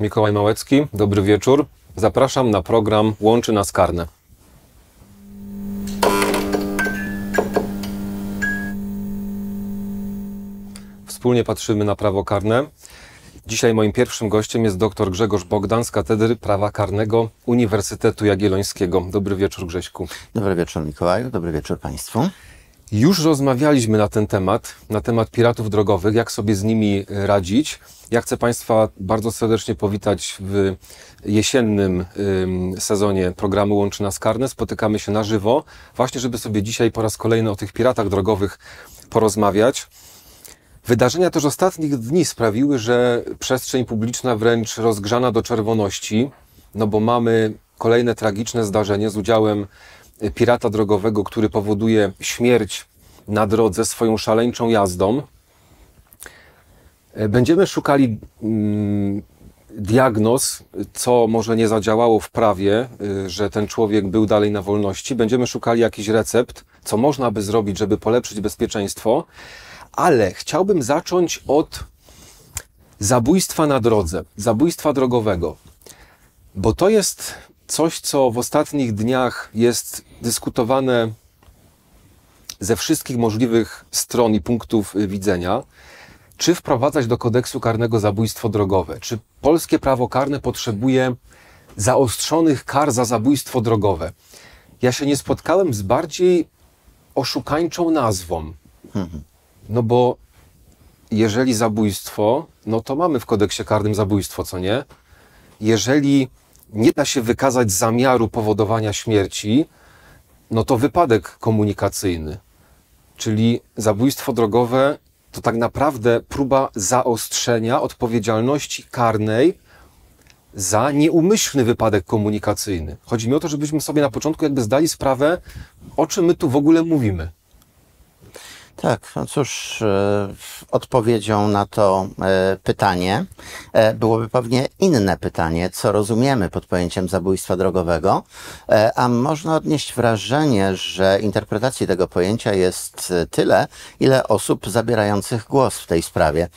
Mikołaj Małecki, dobry wieczór. Zapraszam na program Łączy nas karne. Wspólnie patrzymy na prawo karne. Dzisiaj moim pierwszym gościem jest dr Grzegorz Bogdan z Katedry Prawa Karnego Uniwersytetu Jagiellońskiego. Dobry wieczór, Grześku. Dobry wieczór, Mikołaju. Dobry wieczór Państwu. Już rozmawialiśmy na temat piratów drogowych, jak sobie z nimi radzić. Ja chcę Państwa bardzo serdecznie powitać w jesiennym sezonie programu Łączy nas karne. Spotykamy się na żywo, właśnie żeby sobie dzisiaj po raz kolejny o tych piratach drogowych porozmawiać. Wydarzenia też ostatnich dni sprawiły, że przestrzeń publiczna wręcz rozgrzana do czerwoności, no bo mamy kolejne tragiczne zdarzenie z udziałem pirata drogowego, który powoduje śmierć na drodze swoją szaleńczą jazdą. Będziemy szukali diagnoz, co może nie zadziałało w prawie, że ten człowiek był dalej na wolności. Będziemy szukali jakichś recept, co można by zrobić, żeby polepszyć bezpieczeństwo. Ale chciałbym zacząć od zabójstwa na drodze, zabójstwa drogowego, bo to jest coś, co w ostatnich dniach jest dyskutowane ze wszystkich możliwych stron i punktów widzenia. Czy wprowadzać do kodeksu karnego zabójstwo drogowe? Czy polskie prawo karne potrzebuje zaostrzonych kar za zabójstwo drogowe? Ja się nie spotkałem z bardziej oszukańczą nazwą. No bo jeżeli zabójstwo, no to mamy w kodeksie karnym zabójstwo, co nie? Jeżeli nie da się wykazać zamiaru powodowania śmierci, no to wypadek komunikacyjny. Czyli zabójstwo drogowe to tak naprawdę próba zaostrzenia odpowiedzialności karnej za nieumyślny wypadek komunikacyjny. Chodzi mi o to, żebyśmy sobie na początku jakby zdali sprawę, o czym my tu w ogóle mówimy. Tak, no cóż, odpowiedzią na to pytanie byłoby pewnie inne pytanie, co rozumiemy pod pojęciem zabójstwa drogowego, a można odnieść wrażenie, że interpretacji tego pojęcia jest tyle, ile osób zabierających głos w tej sprawie.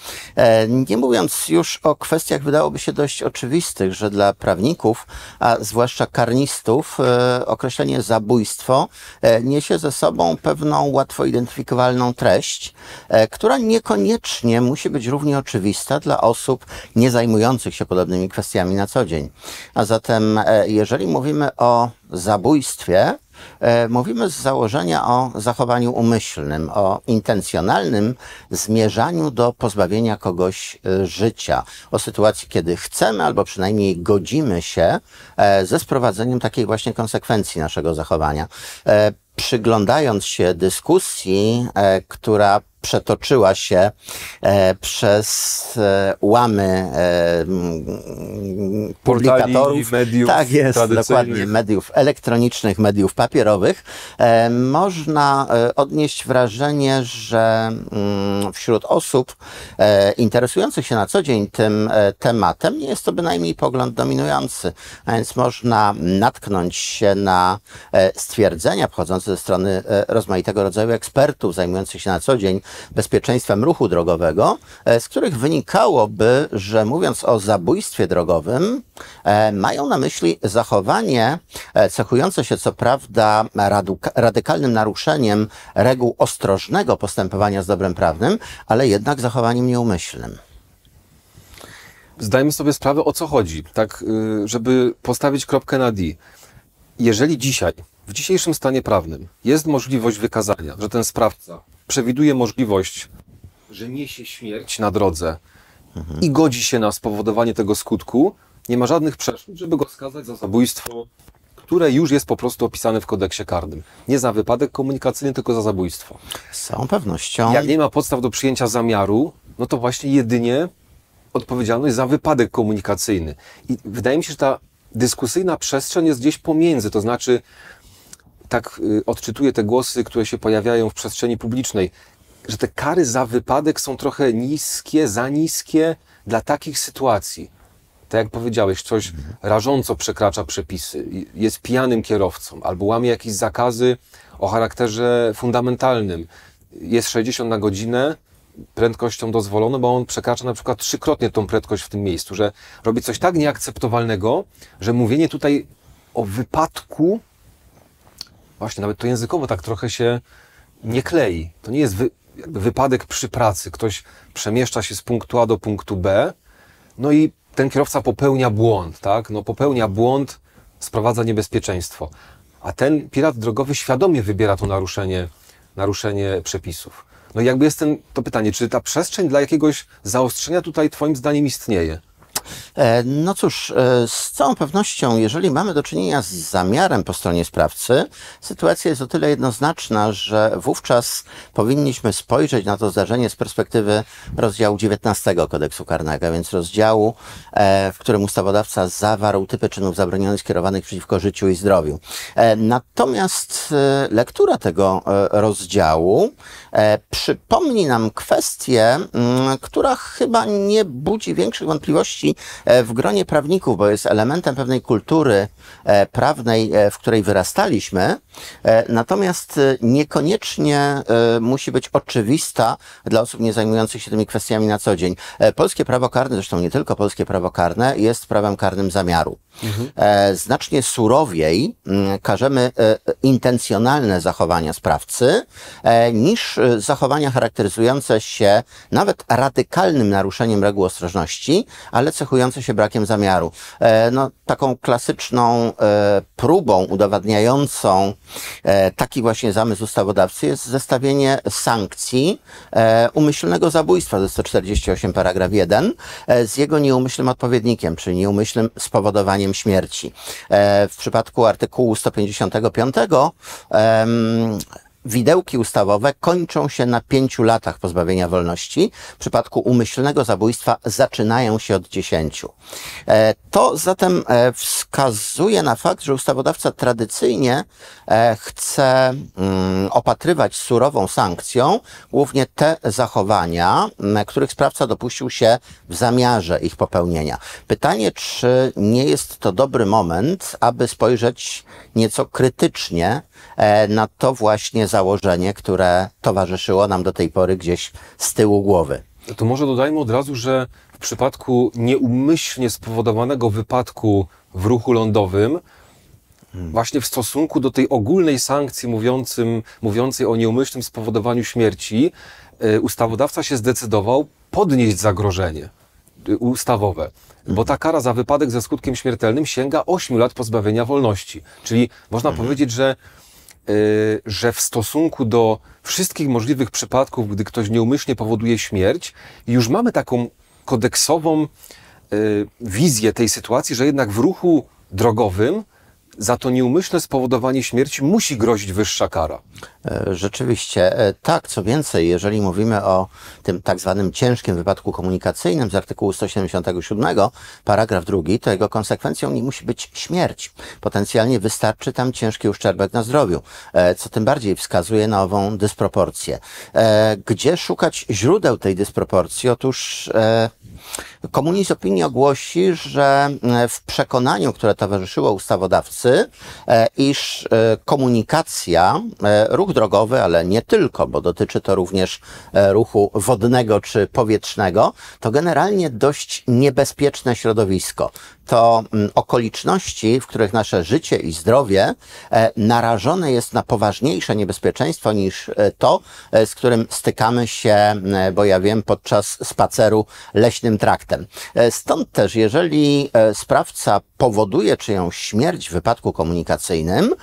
Nie mówiąc już o kwestiach, wydałoby się dość oczywistych, że dla prawników, a zwłaszcza karnistów, określenie zabójstwo niesie ze sobą pewną łatwo identyfikowalną treść, która niekoniecznie musi być równie oczywista dla osób nie zajmujących się podobnymi kwestiami na co dzień. A zatem, jeżeli mówimy o zabójstwie, mówimy z założenia o zachowaniu umyślnym, o intencjonalnym zmierzaniu do pozbawienia kogoś życia. O sytuacji, kiedy chcemy albo przynajmniej godzimy się ze sprowadzeniem takiej właśnie konsekwencji naszego zachowania. Przyglądając się dyskusji, która przetoczyła się przez łamy publikatorów, mediów, tak jest, dokładnie, mediów elektronicznych, mediów papierowych, można odnieść wrażenie, że wśród osób interesujących się na co dzień tym tematem nie jest to bynajmniej pogląd dominujący, a więc można natknąć się na stwierdzenia pochodzące ze strony rozmaitego rodzaju ekspertów zajmujących się na co dzień bezpieczeństwem ruchu drogowego, z których wynikałoby, że mówiąc o zabójstwie drogowym, mają na myśli zachowanie cechujące się co prawda radykalnym naruszeniem reguł ostrożnego postępowania z dobrem prawnym, ale jednak zachowaniem nieumyślnym. Zdajmy sobie sprawę, o co chodzi, tak, żeby postawić kropkę na D. Jeżeli dzisiaj, w dzisiejszym stanie prawnym jest możliwość wykazania, że ten sprawca przewiduje możliwość, że niesie śmierć na drodze i godzi się na spowodowanie tego skutku, nie ma żadnych przeszkód, żeby go skazać za zabójstwo, które już jest po prostu opisane w kodeksie karnym. Nie za wypadek komunikacyjny, tylko za zabójstwo. Z całą pewnością. Jak nie ma podstaw do przyjęcia zamiaru, no to właśnie jedynie odpowiedzialność za wypadek komunikacyjny. I wydaje mi się, że ta dyskusyjna przestrzeń jest gdzieś pomiędzy, to znaczy tak odczytuję te głosy, które się pojawiają w przestrzeni publicznej, że te kary za wypadek są trochę niskie, za niskie dla takich sytuacji. Tak jak powiedziałeś, coś rażąco przekracza przepisy, jest pijanym kierowcą albo łamie jakieś zakazy o charakterze fundamentalnym. Jest 60 na godzinę, prędkością dozwoloną, bo on przekracza na przykład trzykrotnie tą prędkość w tym miejscu, że robi coś tak nieakceptowalnego, że mówienie tutaj o wypadku, właśnie nawet to językowo tak trochę się nie klei. To nie jest jakby wypadek przy pracy. Ktoś przemieszcza się z punktu A do punktu B, no i ten kierowca popełnia błąd, tak? No popełnia błąd, sprowadza niebezpieczeństwo. A ten pirat drogowy świadomie wybiera to naruszenie przepisów. No i jakby jest to pytanie, czy ta przestrzeń dla jakiegoś zaostrzenia tutaj twoim zdaniem istnieje? No cóż, z całą pewnością, jeżeli mamy do czynienia z zamiarem po stronie sprawcy, sytuacja jest o tyle jednoznaczna, że wówczas powinniśmy spojrzeć na to zdarzenie z perspektywy rozdziału 19 Kodeksu Karnego, więc rozdziału, w którym ustawodawca zawarł typy czynów zabronionych skierowanych przeciwko życiu i zdrowiu. Natomiast lektura tego rozdziału przypomni nam kwestię, która chyba nie budzi większych wątpliwości w gronie prawników, bo jest elementem pewnej kultury prawnej, w której wyrastaliśmy, natomiast niekoniecznie musi być oczywista dla osób nie zajmujących się tymi kwestiami na co dzień. Polskie prawo karne, zresztą nie tylko polskie prawo karne, jest prawem karnym zamiaru. Znacznie surowiej karzemy intencjonalne zachowania sprawcy niż zachowania charakteryzujące się nawet radykalnym naruszeniem reguł ostrożności, ale cechujące się brakiem zamiaru. No, taką klasyczną próbą udowadniającą taki właśnie zamysł ustawodawcy jest zestawienie sankcji umyślnego zabójstwa, to jest 148 paragraf 1, z jego nieumyślnym odpowiednikiem, czyli nieumyślnym spowodowaniem śmierci. W przypadku artykułu 155 widełki ustawowe kończą się na 5 latach pozbawienia wolności. W przypadku umyślnego zabójstwa zaczynają się od 10. To zatem wskazuje na fakt, że ustawodawca tradycyjnie chce opatrywać surową sankcją głównie te zachowania, których sprawca dopuścił się w zamiarze ich popełnienia. Pytanie, czy nie jest to dobry moment, aby spojrzeć nieco krytycznie na to właśnie założenie, które towarzyszyło nam do tej pory gdzieś z tyłu głowy. To może dodajmy od razu, że w przypadku nieumyślnie spowodowanego wypadku w ruchu lądowym, właśnie w stosunku do tej ogólnej sankcji mówiącej o nieumyślnym spowodowaniu śmierci, ustawodawca się zdecydował podnieść zagrożenie ustawowe, bo ta kara za wypadek ze skutkiem śmiertelnym sięga 8 lat pozbawienia wolności. Czyli można powiedzieć, że w stosunku do wszystkich możliwych przypadków, gdy ktoś nieumyślnie powoduje śmierć, już mamy taką kodeksową wizję tej sytuacji, że jednak w ruchu drogowym za to nieumyślne spowodowanie śmierci musi grozić wyższa kara. Rzeczywiście tak, co więcej, jeżeli mówimy o tym tak zwanym ciężkim wypadku komunikacyjnym z artykułu 177 paragraf 2, to jego konsekwencją nie musi być śmierć. Potencjalnie wystarczy tam ciężki uszczerbek na zdrowiu, co tym bardziej wskazuje na ową dysproporcję. Gdzie szukać źródeł tej dysproporcji? Otóż komunizm opinii ogłosi, że w przekonaniu, które towarzyszyło ustawodawcy, iż komunikacja, ruch drogowy, ale nie tylko, bo dotyczy to również ruchu wodnego czy powietrznego, to generalnie dość niebezpieczne środowisko. To okoliczności, w których nasze życie i zdrowie narażone jest na poważniejsze niebezpieczeństwo niż to, z którym stykamy się, bo ja wiem, podczas spaceru leśnym traktem. Stąd też, jeżeli sprawca powoduje czyjąś śmierć w wypadku komunikacyjnym,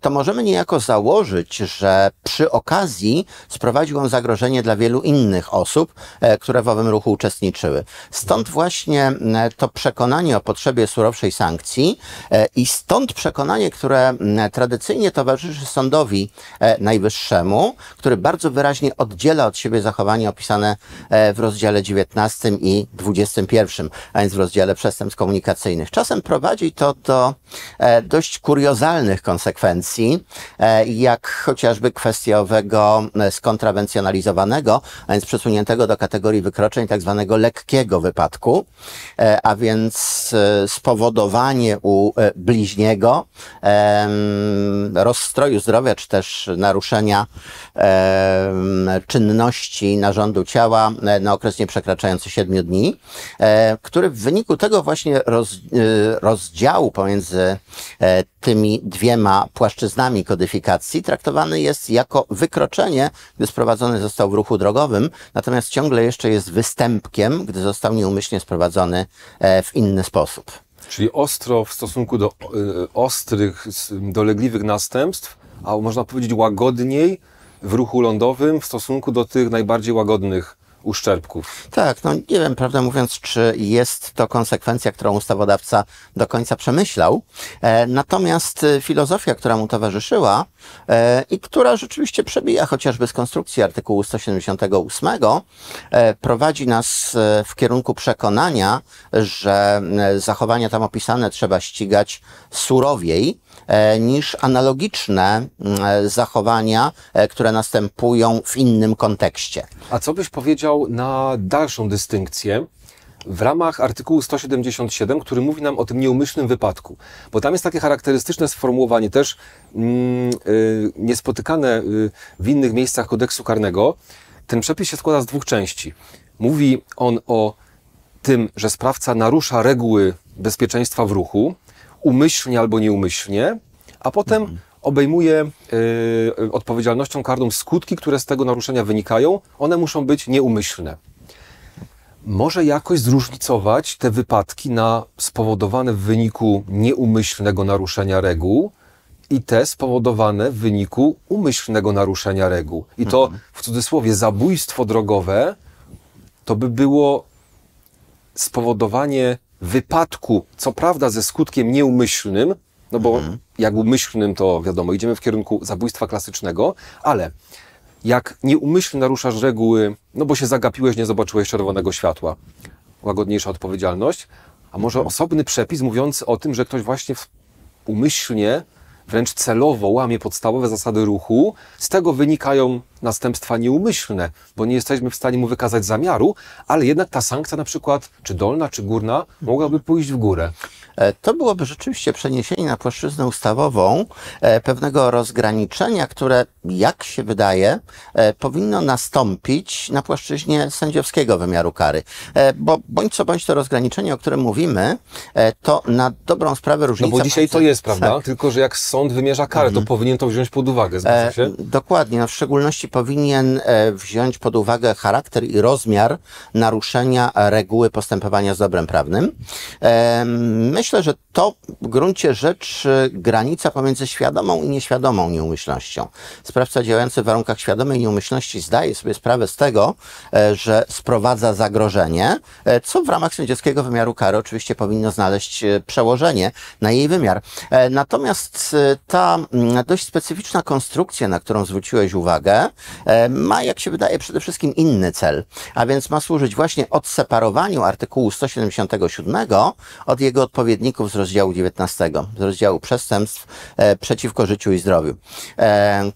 to możemy niejako założyć, że przy okazji sprowadził on zagrożenie dla wielu innych osób, które w owym ruchu uczestniczyły. Stąd właśnie to przekonanie o potrzebie surowszej sankcji i stąd przekonanie, które tradycyjnie towarzyszy Sądowi Najwyższemu, który bardzo wyraźnie oddziela od siebie zachowania opisane w rozdziale 19 i 21, a więc w rozdziale przestępstw komunikacyjnych. Czasem prowadzi to do dość kuriozalnych konsekwencji, jak chociażby kwestia owego skontrawencjonalizowanego, a więc przesuniętego do kategorii wykroczeń tak zwanego lekkiego wypadku, a więc spowodowanie u bliźniego rozstroju zdrowia, czy też naruszenia czynności narządu ciała na okres nie przekraczający 7 dni, który w wyniku tego właśnie rozdziału pomiędzy tymi dwiema płaszczyznami kodyfikacji traktowany jest jako wykroczenie, gdy sprowadzony został w ruchu drogowym, natomiast ciągle jeszcze jest występkiem, gdy został nieumyślnie sprowadzony w inny sposób. Czyli ostro w stosunku do ostrych, dolegliwych następstw, a można powiedzieć łagodniej w ruchu lądowym w stosunku do tych najbardziej łagodnych uszczerbków. Tak, no nie wiem, prawdę mówiąc, czy jest to konsekwencja, którą ustawodawca do końca przemyślał. Natomiast filozofia, która mu towarzyszyła i która rzeczywiście przebija chociażby z konstrukcji artykułu 178, prowadzi nas w kierunku przekonania, że zachowania tam opisane trzeba ścigać surowiej niż analogiczne zachowania, które następują w innym kontekście. A co byś powiedział na dalszą dystynkcję w ramach artykułu 177, który mówi nam o tym nieumyślnym wypadku? Bo tam jest takie charakterystyczne sformułowanie, też niespotykane w innych miejscach kodeksu karnego. Ten przepis się składa z dwóch części. Mówi on o tym, że sprawca narusza reguły bezpieczeństwa w ruchu, umyślnie albo nieumyślnie, a potem obejmuje odpowiedzialnością karną skutki, które z tego naruszenia wynikają. One muszą być nieumyślne. Może jakoś zróżnicować te wypadki na spowodowane w wyniku nieumyślnego naruszenia reguł i te spowodowane w wyniku umyślnego naruszenia reguł. I to w cudzysłowie zabójstwo drogowe to by było spowodowanie wypadku, co prawda ze skutkiem nieumyślnym, no bo jak umyślnym to wiadomo, idziemy w kierunku zabójstwa klasycznego, ale jak nieumyślnie naruszasz reguły, no bo się zagapiłeś, nie zobaczyłeś czerwonego światła, łagodniejsza odpowiedzialność, a może osobny przepis mówiący o tym, że ktoś właśnie umyślnie, wręcz celowo łamie podstawowe zasady ruchu, z tego wynikają następstwa nieumyślne, bo nie jesteśmy w stanie mu wykazać zamiaru, ale jednak ta sankcja na przykład, czy dolna, czy górna, mogłaby pójść w górę. To byłoby rzeczywiście przeniesienie na płaszczyznę ustawową pewnego rozgraniczenia, które, jak się wydaje, powinno nastąpić na płaszczyźnie sędziowskiego wymiaru kary. Bo bądź co bądź to rozgraniczenie, o którym mówimy, to na dobrą sprawę różnica... No bo dzisiaj to jest, prawda? Tak. Tylko że jak sąd wymierza karę, to powinien to wziąć pod uwagę. Zgadza się? Dokładnie. No, w szczególności powinien wziąć pod uwagę charakter i rozmiar naruszenia reguły postępowania z dobrem prawnym. Myślę, że to w gruncie rzeczy granica pomiędzy świadomą i nieświadomą nieumyślnością. Sprawca działający w warunkach świadomej nieumyślności zdaje sobie sprawę z tego, że sprowadza zagrożenie, co w ramach sędziowskiego wymiaru kary oczywiście powinno znaleźć przełożenie na jej wymiar. Natomiast ta dość specyficzna konstrukcja, na którą zwróciłeś uwagę, ma, jak się wydaje, przede wszystkim inny cel, a więc ma służyć właśnie odseparowaniu artykułu 177 od jego odpowiedników z rozdziału 19, z rozdziału przestępstw przeciwko życiu i zdrowiu.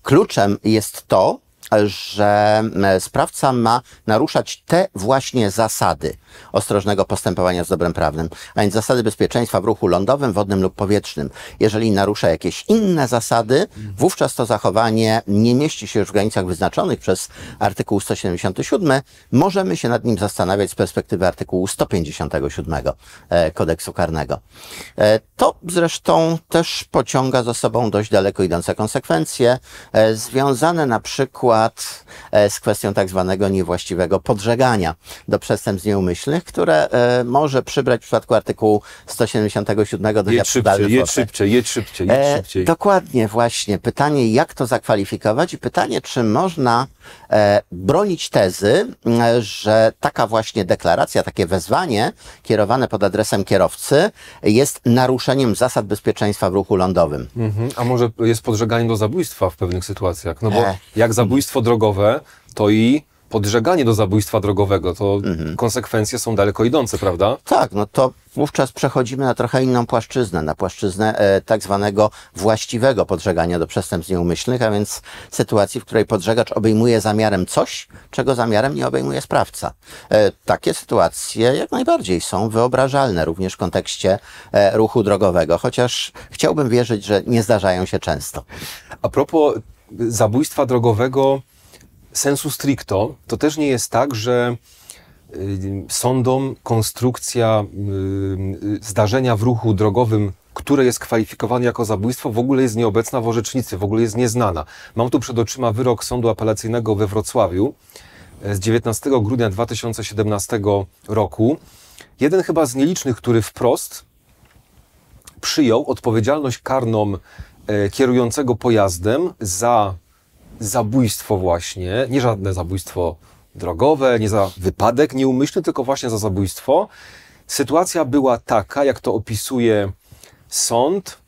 Kluczem jest to, że sprawca ma naruszać te właśnie zasady ostrożnego postępowania z dobrem prawnym, a więc zasady bezpieczeństwa w ruchu lądowym, wodnym lub powietrznym. Jeżeli narusza jakieś inne zasady, wówczas to zachowanie nie mieści się już w granicach wyznaczonych przez artykuł 177. Możemy się nad nim zastanawiać z perspektywy artykułu 157 kodeksu karnego. To zresztą też pociąga za sobą dość daleko idące konsekwencje związane na przykład z kwestią tak zwanego niewłaściwego podżegania do przestępstw nieumyślnych, które może przybrać w przypadku artykułu 177 do jedź szybciej. Dokładnie, właśnie. Pytanie, jak to zakwalifikować i pytanie, czy można bronić tezy, że taka właśnie deklaracja, takie wezwanie kierowane pod adresem kierowcy jest naruszeniem zasad bezpieczeństwa w ruchu lądowym. A może jest podżeganiem do zabójstwa w pewnych sytuacjach? No bo jak zabójstwo drogowe, to i podżeganie do zabójstwa drogowego, to konsekwencje są daleko idące, prawda? Tak, no to wówczas przechodzimy na trochę inną płaszczyznę, na płaszczyznę tak zwanego właściwego podżegania do przestępstw nieumyślnych, a więc sytuacji, w której podżegacz obejmuje zamiarem coś, czego zamiarem nie obejmuje sprawca. Takie sytuacje jak najbardziej są wyobrażalne również w kontekście ruchu drogowego, chociaż chciałbym wierzyć, że nie zdarzają się często. A propos zabójstwa drogowego sensu stricto, to też nie jest tak, że sądom konstrukcja zdarzenia w ruchu drogowym, które jest kwalifikowane jako zabójstwo, w ogóle jest nieobecna w orzecznicy, w ogóle jest nieznana. Mam tu przed oczyma wyrok Sądu Apelacyjnego we Wrocławiu z 19 grudnia 2017 roku. Jeden chyba z nielicznych, który wprost przyjął odpowiedzialność karną kierującego pojazdem za zabójstwo właśnie, nie żadne zabójstwo drogowe, nie za wypadek nieumyślny, tylko właśnie za zabójstwo. Sytuacja była taka, jak to opisuje sąd.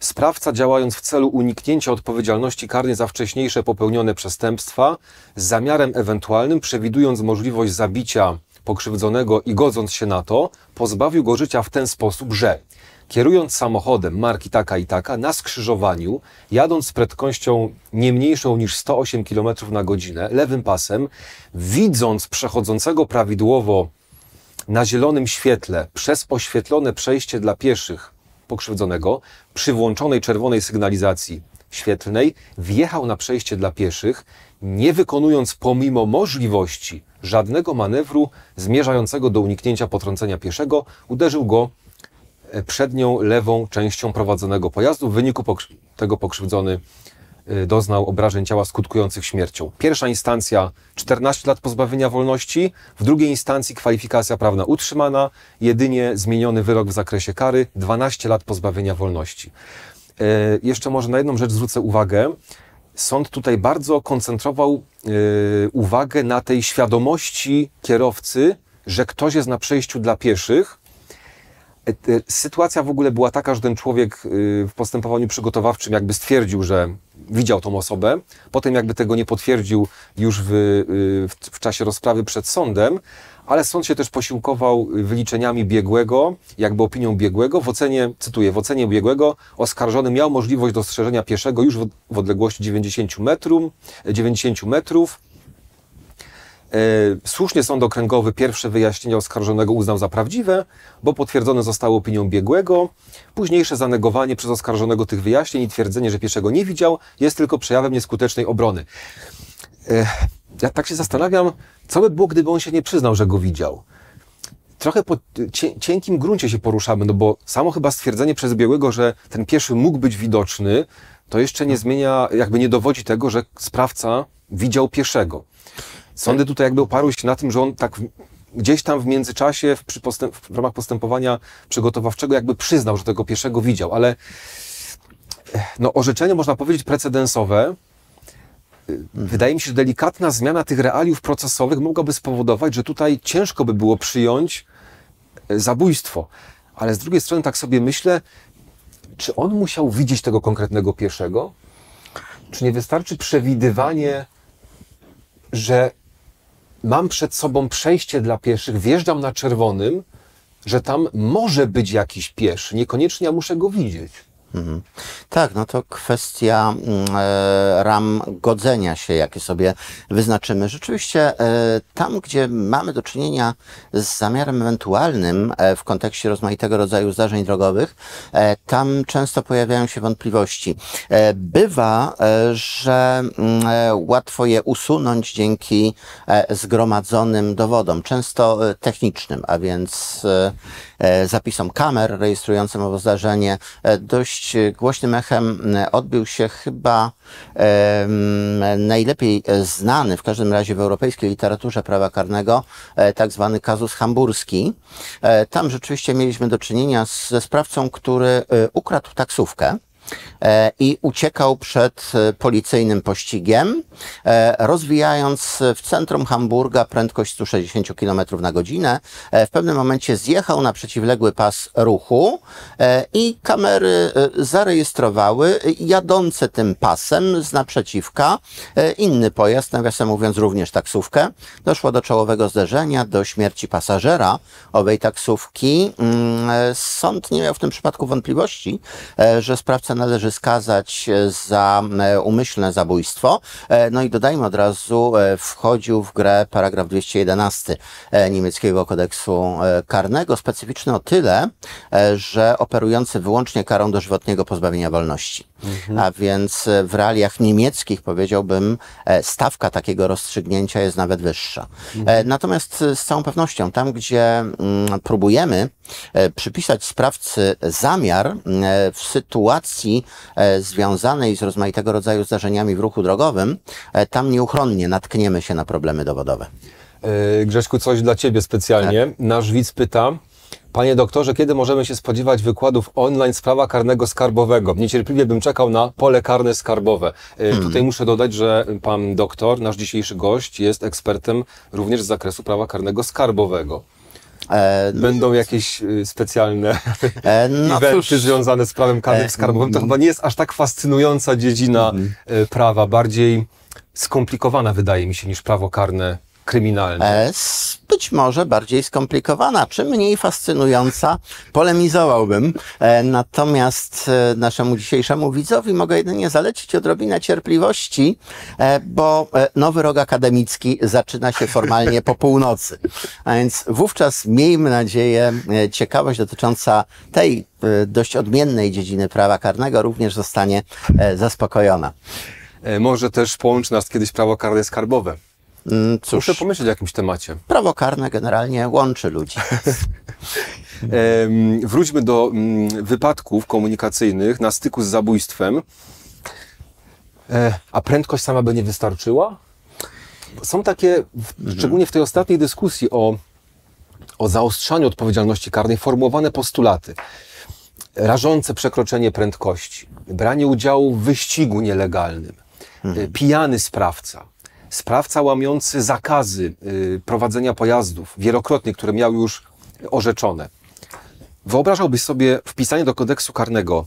Sprawca, działając w celu uniknięcia odpowiedzialności karnej za wcześniejsze popełnione przestępstwa, z zamiarem ewentualnym, przewidując możliwość zabicia pokrzywdzonego i godząc się na to, pozbawił go życia w ten sposób, że kierując samochodem marki taka i taka, na skrzyżowaniu, jadąc z prędkością nie mniejszą niż 108 km na godzinę, lewym pasem, widząc przechodzącego prawidłowo na zielonym świetle przez oświetlone przejście dla pieszych pokrzywdzonego, przy włączonej czerwonej sygnalizacji świetlnej, wjechał na przejście dla pieszych, nie wykonując pomimo możliwości żadnego manewru zmierzającego do uniknięcia potrącenia pieszego, uderzył go przednią lewą częścią prowadzonego pojazdu. W wyniku tego pokrzywdzony doznał obrażeń ciała skutkujących śmiercią. Pierwsza instancja 14 lat pozbawienia wolności, w drugiej instancji kwalifikacja prawna utrzymana, jedynie zmieniony wyrok w zakresie kary 12 lat pozbawienia wolności. Jeszcze może na jedną rzecz zwrócę uwagę. Sąd tutaj bardzo koncentrował uwagę na tej świadomości kierowcy, że ktoś jest na przejściu dla pieszych. Sytuacja w ogóle była taka, że ten człowiek w postępowaniu przygotowawczym jakby stwierdził, że widział tą osobę. Potem jakby tego nie potwierdził już w czasie rozprawy przed sądem, ale sąd się też posiłkował wyliczeniami biegłego, jakby opinią biegłego. W ocenie, cytuję, w ocenie biegłego oskarżony miał możliwość dostrzeżenia pieszego już w odległości 90 metrów. Słusznie sąd okręgowy pierwsze wyjaśnienia oskarżonego uznał za prawdziwe, bo potwierdzone zostało opinią biegłego. Późniejsze zanegowanie przez oskarżonego tych wyjaśnień i twierdzenie, że pieszego nie widział, jest tylko przejawem nieskutecznej obrony. Ja tak się zastanawiam, co by było, gdyby on się nie przyznał, że go widział. Trochę po cienkim gruncie się poruszamy, no bo samo chyba stwierdzenie przez biegłego, że ten pieszy mógł być widoczny, to jeszcze nie zmienia, jakby nie dowodzi tego, że sprawca widział pieszego. Sądy tutaj jakby oparły się na tym, że on tak gdzieś tam w międzyczasie w ramach postępowania przygotowawczego jakby przyznał, że tego pieszego widział, ale no, orzeczenie można powiedzieć precedensowe. Wydaje mi się, że delikatna zmiana tych realiów procesowych mogłaby spowodować, że tutaj ciężko by było przyjąć zabójstwo. Ale z drugiej strony tak sobie myślę, czy on musiał widzieć tego konkretnego pieszego? Czy nie wystarczy przewidywanie, że mam przed sobą przejście dla pieszych, wjeżdżam na czerwonym, że tam może być jakiś pieszy, niekoniecznie ja muszę go widzieć. Tak, no to kwestia ram godzenia się, jakie sobie wyznaczymy. Rzeczywiście tam, gdzie mamy do czynienia z zamiarem ewentualnym w kontekście rozmaitego rodzaju zdarzeń drogowych, tam często pojawiają się wątpliwości. Bywa, że łatwo je usunąć dzięki zgromadzonym dowodom, często technicznym, a więc zapisom kamer rejestrującym owo zdarzenie. Dość głośnym echem odbił się chyba najlepiej znany, w każdym razie w europejskiej literaturze prawa karnego, tak zwany kazus hamburski. Tam rzeczywiście mieliśmy do czynienia ze sprawcą, który ukradł taksówkę. i uciekał przed policyjnym pościgiem, rozwijając w centrum Hamburga prędkość 160 km na godzinę. W pewnym momencie zjechał na przeciwległy pas ruchu i kamery zarejestrowały jadący tym pasem z naprzeciwka inny pojazd, nawiasem mówiąc również taksówkę. Doszło do czołowego zderzenia, do śmierci pasażera owej taksówki. Sąd nie miał w tym przypadku wątpliwości, że sprawcę należy skazać za umyślne zabójstwo. No i dodajmy od razu, wchodził w grę paragraf 211 niemieckiego kodeksu karnego, specyficzny o tyle, że operujący wyłącznie karą dożywotniego pozbawienia wolności. A więc w realiach niemieckich, powiedziałbym, stawka takiego rozstrzygnięcia jest nawet wyższa. Natomiast z całą pewnością tam, gdzie próbujemy przypisać sprawcy zamiar w sytuacji związanej z rozmaitego rodzaju zdarzeniami w ruchu drogowym, tam nieuchronnie natkniemy się na problemy dowodowe. Grzeszku, coś dla Ciebie specjalnie. Nasz widz pyta: panie doktorze, kiedy możemy się spodziewać wykładów online z prawa karnego skarbowego? Niecierpliwie bym czekał na pole karne skarbowe. Tutaj muszę dodać, że pan doktor, nasz dzisiejszy gość, jest ekspertem również z zakresu prawa karnego skarbowego. Będą jakieś specjalne eventy związane z prawem karnym skarbowym? To chyba nie jest aż tak fascynująca dziedzina prawa, bardziej skomplikowana wydaje mi się niż prawo karne kryminalne. Być może bardziej skomplikowana, czy mniej fascynująca, polemizowałbym. Natomiast naszemu dzisiejszemu widzowi mogę jedynie zalecić odrobinę cierpliwości, bo nowy rok akademicki zaczyna się formalnie po północy. A więc wówczas, miejmy nadzieję, ciekawość dotycząca tej dość odmiennej dziedziny prawa karnego również zostanie zaspokojona. Może też połączy nas kiedyś prawo karne skarbowe. Cóż, muszę pomyśleć o jakimś temacie. Prawo karne generalnie łączy ludzi. Wróćmy do wypadków komunikacyjnych na styku z zabójstwem. A prędkość sama by nie wystarczyła? Są takie, szczególnie w tej ostatniej dyskusji o zaostrzaniu odpowiedzialności karnej, formułowane postulaty. Rażące przekroczenie prędkości, branie udziału w wyścigu nielegalnym, pijany sprawca, sprawca łamiący zakazy prowadzenia pojazdów wielokrotnie, które miał już orzeczone. Wyobrażałbyś sobie wpisanie do kodeksu karnego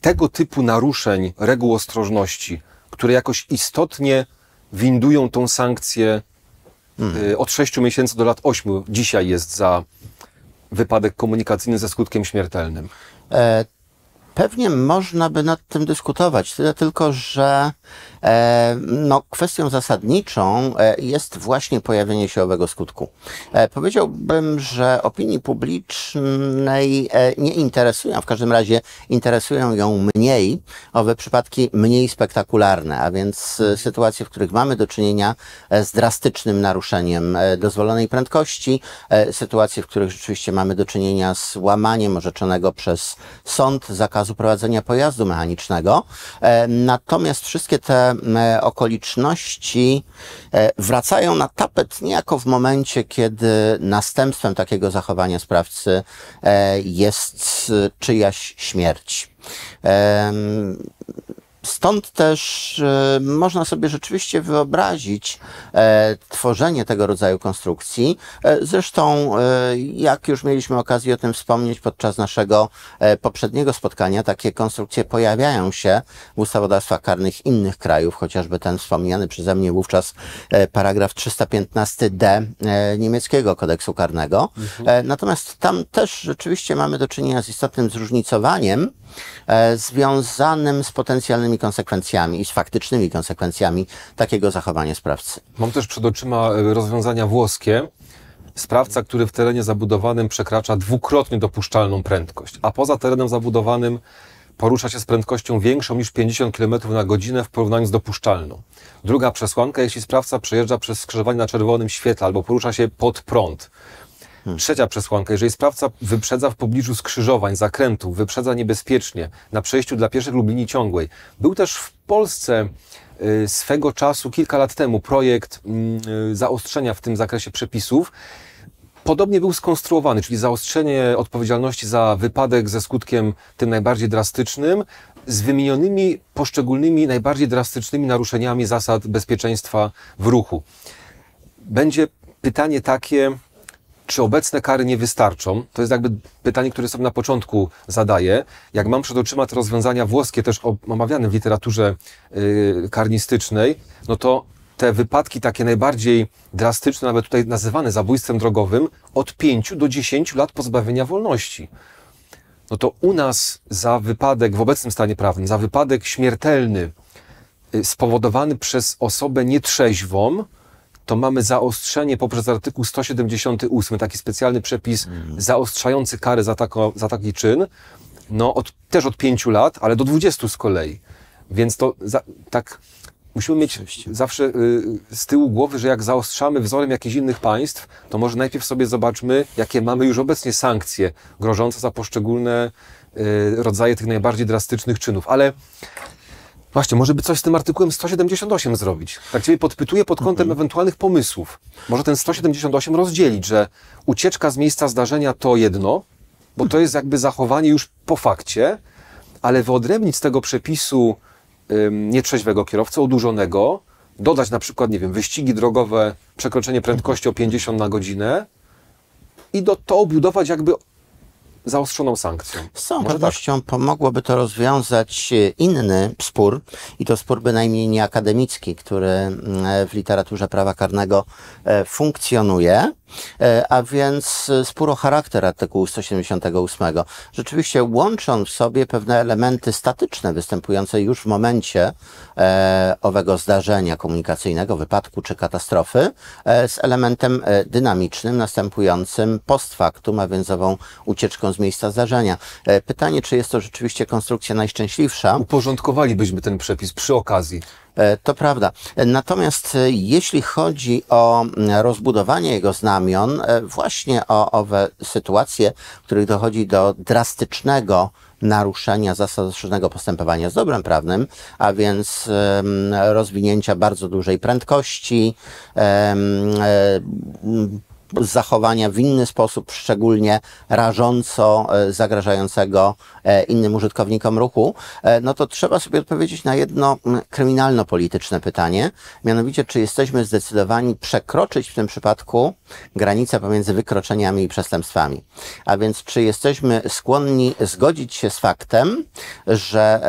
tego typu naruszeń reguł ostrożności, które jakoś istotnie windują tą sankcję od 6 miesięcy do lat 8. Dzisiaj jest za wypadek komunikacyjny ze skutkiem śmiertelnym. Pewnie można by nad tym dyskutować, tyle tylko, że no, kwestią zasadniczą jest właśnie pojawienie się owego skutku. Powiedziałbym, że opinii publicznej nie interesują, w każdym razie interesują ją mniej owe przypadki mniej spektakularne, a więc sytuacje, w których mamy do czynienia z drastycznym naruszeniem dozwolonej prędkości, sytuacje, w których rzeczywiście mamy do czynienia z łamaniem orzeczonego przez sąd zakazu prowadzenia pojazdu mechanicznego. Natomiast wszystkie te okoliczności wracają na tapet niejako w momencie, kiedy następstwem takiego zachowania sprawcy jest czyjaś śmierć. Stąd też można sobie rzeczywiście wyobrazić tworzenie tego rodzaju konstrukcji. Zresztą, jak już mieliśmy okazję o tym wspomnieć podczas naszego poprzedniego spotkania, takie konstrukcje pojawiają się w ustawodawstwach karnych innych krajów, chociażby ten wspomniany przeze mnie wówczas paragraf 315d niemieckiego kodeksu karnego. Natomiast tam też rzeczywiście mamy do czynienia z istotnym zróżnicowaniem związanym z potencjalnymi konsekwencjami i z faktycznymi konsekwencjami takiego zachowania sprawcy. Mam też przed oczyma rozwiązania włoskie. Sprawca, który w terenie zabudowanym przekracza dwukrotnie dopuszczalną prędkość, a poza terenem zabudowanym porusza się z prędkością większą niż 50 km na godzinę w porównaniu z dopuszczalną. Druga przesłanka, jeśli sprawca przejeżdża przez skrzyżowanie na czerwonym świetle albo porusza się pod prąd. Trzecia przesłanka, jeżeli sprawca wyprzedza w pobliżu skrzyżowań, zakrętów, wyprzedza niebezpiecznie na przejściu dla pieszych lub linii ciągłej. Był też w Polsce swego czasu, kilka lat temu, projekt zaostrzenia w tym zakresie przepisów. Podobnie był skonstruowany, czyli zaostrzenie odpowiedzialności za wypadek ze skutkiem tym najbardziej drastycznym, z wymienionymi poszczególnymi najbardziej drastycznymi naruszeniami zasad bezpieczeństwa w ruchu. Będzie pytanie takie, czy obecne kary nie wystarczą? To jest jakby pytanie, które sobie na początku zadaję. Jak mam przed oczyma te rozwiązania włoskie, też omawiane w literaturze karnistycznej, no to te wypadki takie najbardziej drastyczne, nawet tutaj nazywane zabójstwem drogowym, od 5 do 10 lat pozbawienia wolności. No to u nas za wypadek, w obecnym stanie prawnym, za wypadek śmiertelny spowodowany przez osobę nietrzeźwą, to mamy zaostrzenie poprzez artykuł 178, taki specjalny przepis zaostrzający kary za taki czyn, no też od 5 lat, ale do 20 z kolei. Więc to tak musimy mieć zawsze z tyłu głowy, że jak zaostrzamy wzorem jakichś innych państw, to może najpierw sobie zobaczmy, jakie mamy już obecnie sankcje grożące za poszczególne rodzaje tych najbardziej drastycznych czynów. Ale właśnie, może by coś z tym artykułem 178 zrobić. Tak Ciebie podpytuję pod kątem ewentualnych pomysłów. Może ten 178 rozdzielić, że ucieczka z miejsca zdarzenia to jedno, bo to jest jakby zachowanie już po fakcie, ale wyodrębnić z tego przepisu nietrzeźwego kierowcę, odurzonego, dodać na przykład, nie wiem, wyścigi drogowe, przekroczenie prędkości o 50 na godzinę i to obudować jakby zaostrzoną sankcją. Z całą pewnością pomogłoby to rozwiązać inny spór i to spór bynajmniej nie akademicki, który w literaturze prawa karnego funkcjonuje, a więc spór o charakter artykułu 178. Rzeczywiście łącząc w sobie pewne elementy statyczne występujące już w momencie owego zdarzenia komunikacyjnego, wypadku czy katastrofy z elementem dynamicznym następującym post factum, a więc ową ucieczką z miejsca zdarzenia. Pytanie, czy jest to rzeczywiście konstrukcja najszczęśliwsza? Uporządkowalibyśmy ten przepis przy okazji. To prawda. Natomiast jeśli chodzi o rozbudowanie jego znamion, właśnie o owe sytuacje, w których dochodzi do drastycznego naruszenia zasadzonego postępowania z dobrem prawnym, a więc rozwinięcia bardzo dużej prędkości, zachowania w inny sposób, szczególnie rażąco zagrażającego innym użytkownikom ruchu, no to trzeba sobie odpowiedzieć na jedno kryminalno-polityczne pytanie, mianowicie czy jesteśmy zdecydowani przekroczyć w tym przypadku granicę pomiędzy wykroczeniami i przestępstwami. A więc czy jesteśmy skłonni zgodzić się z faktem, że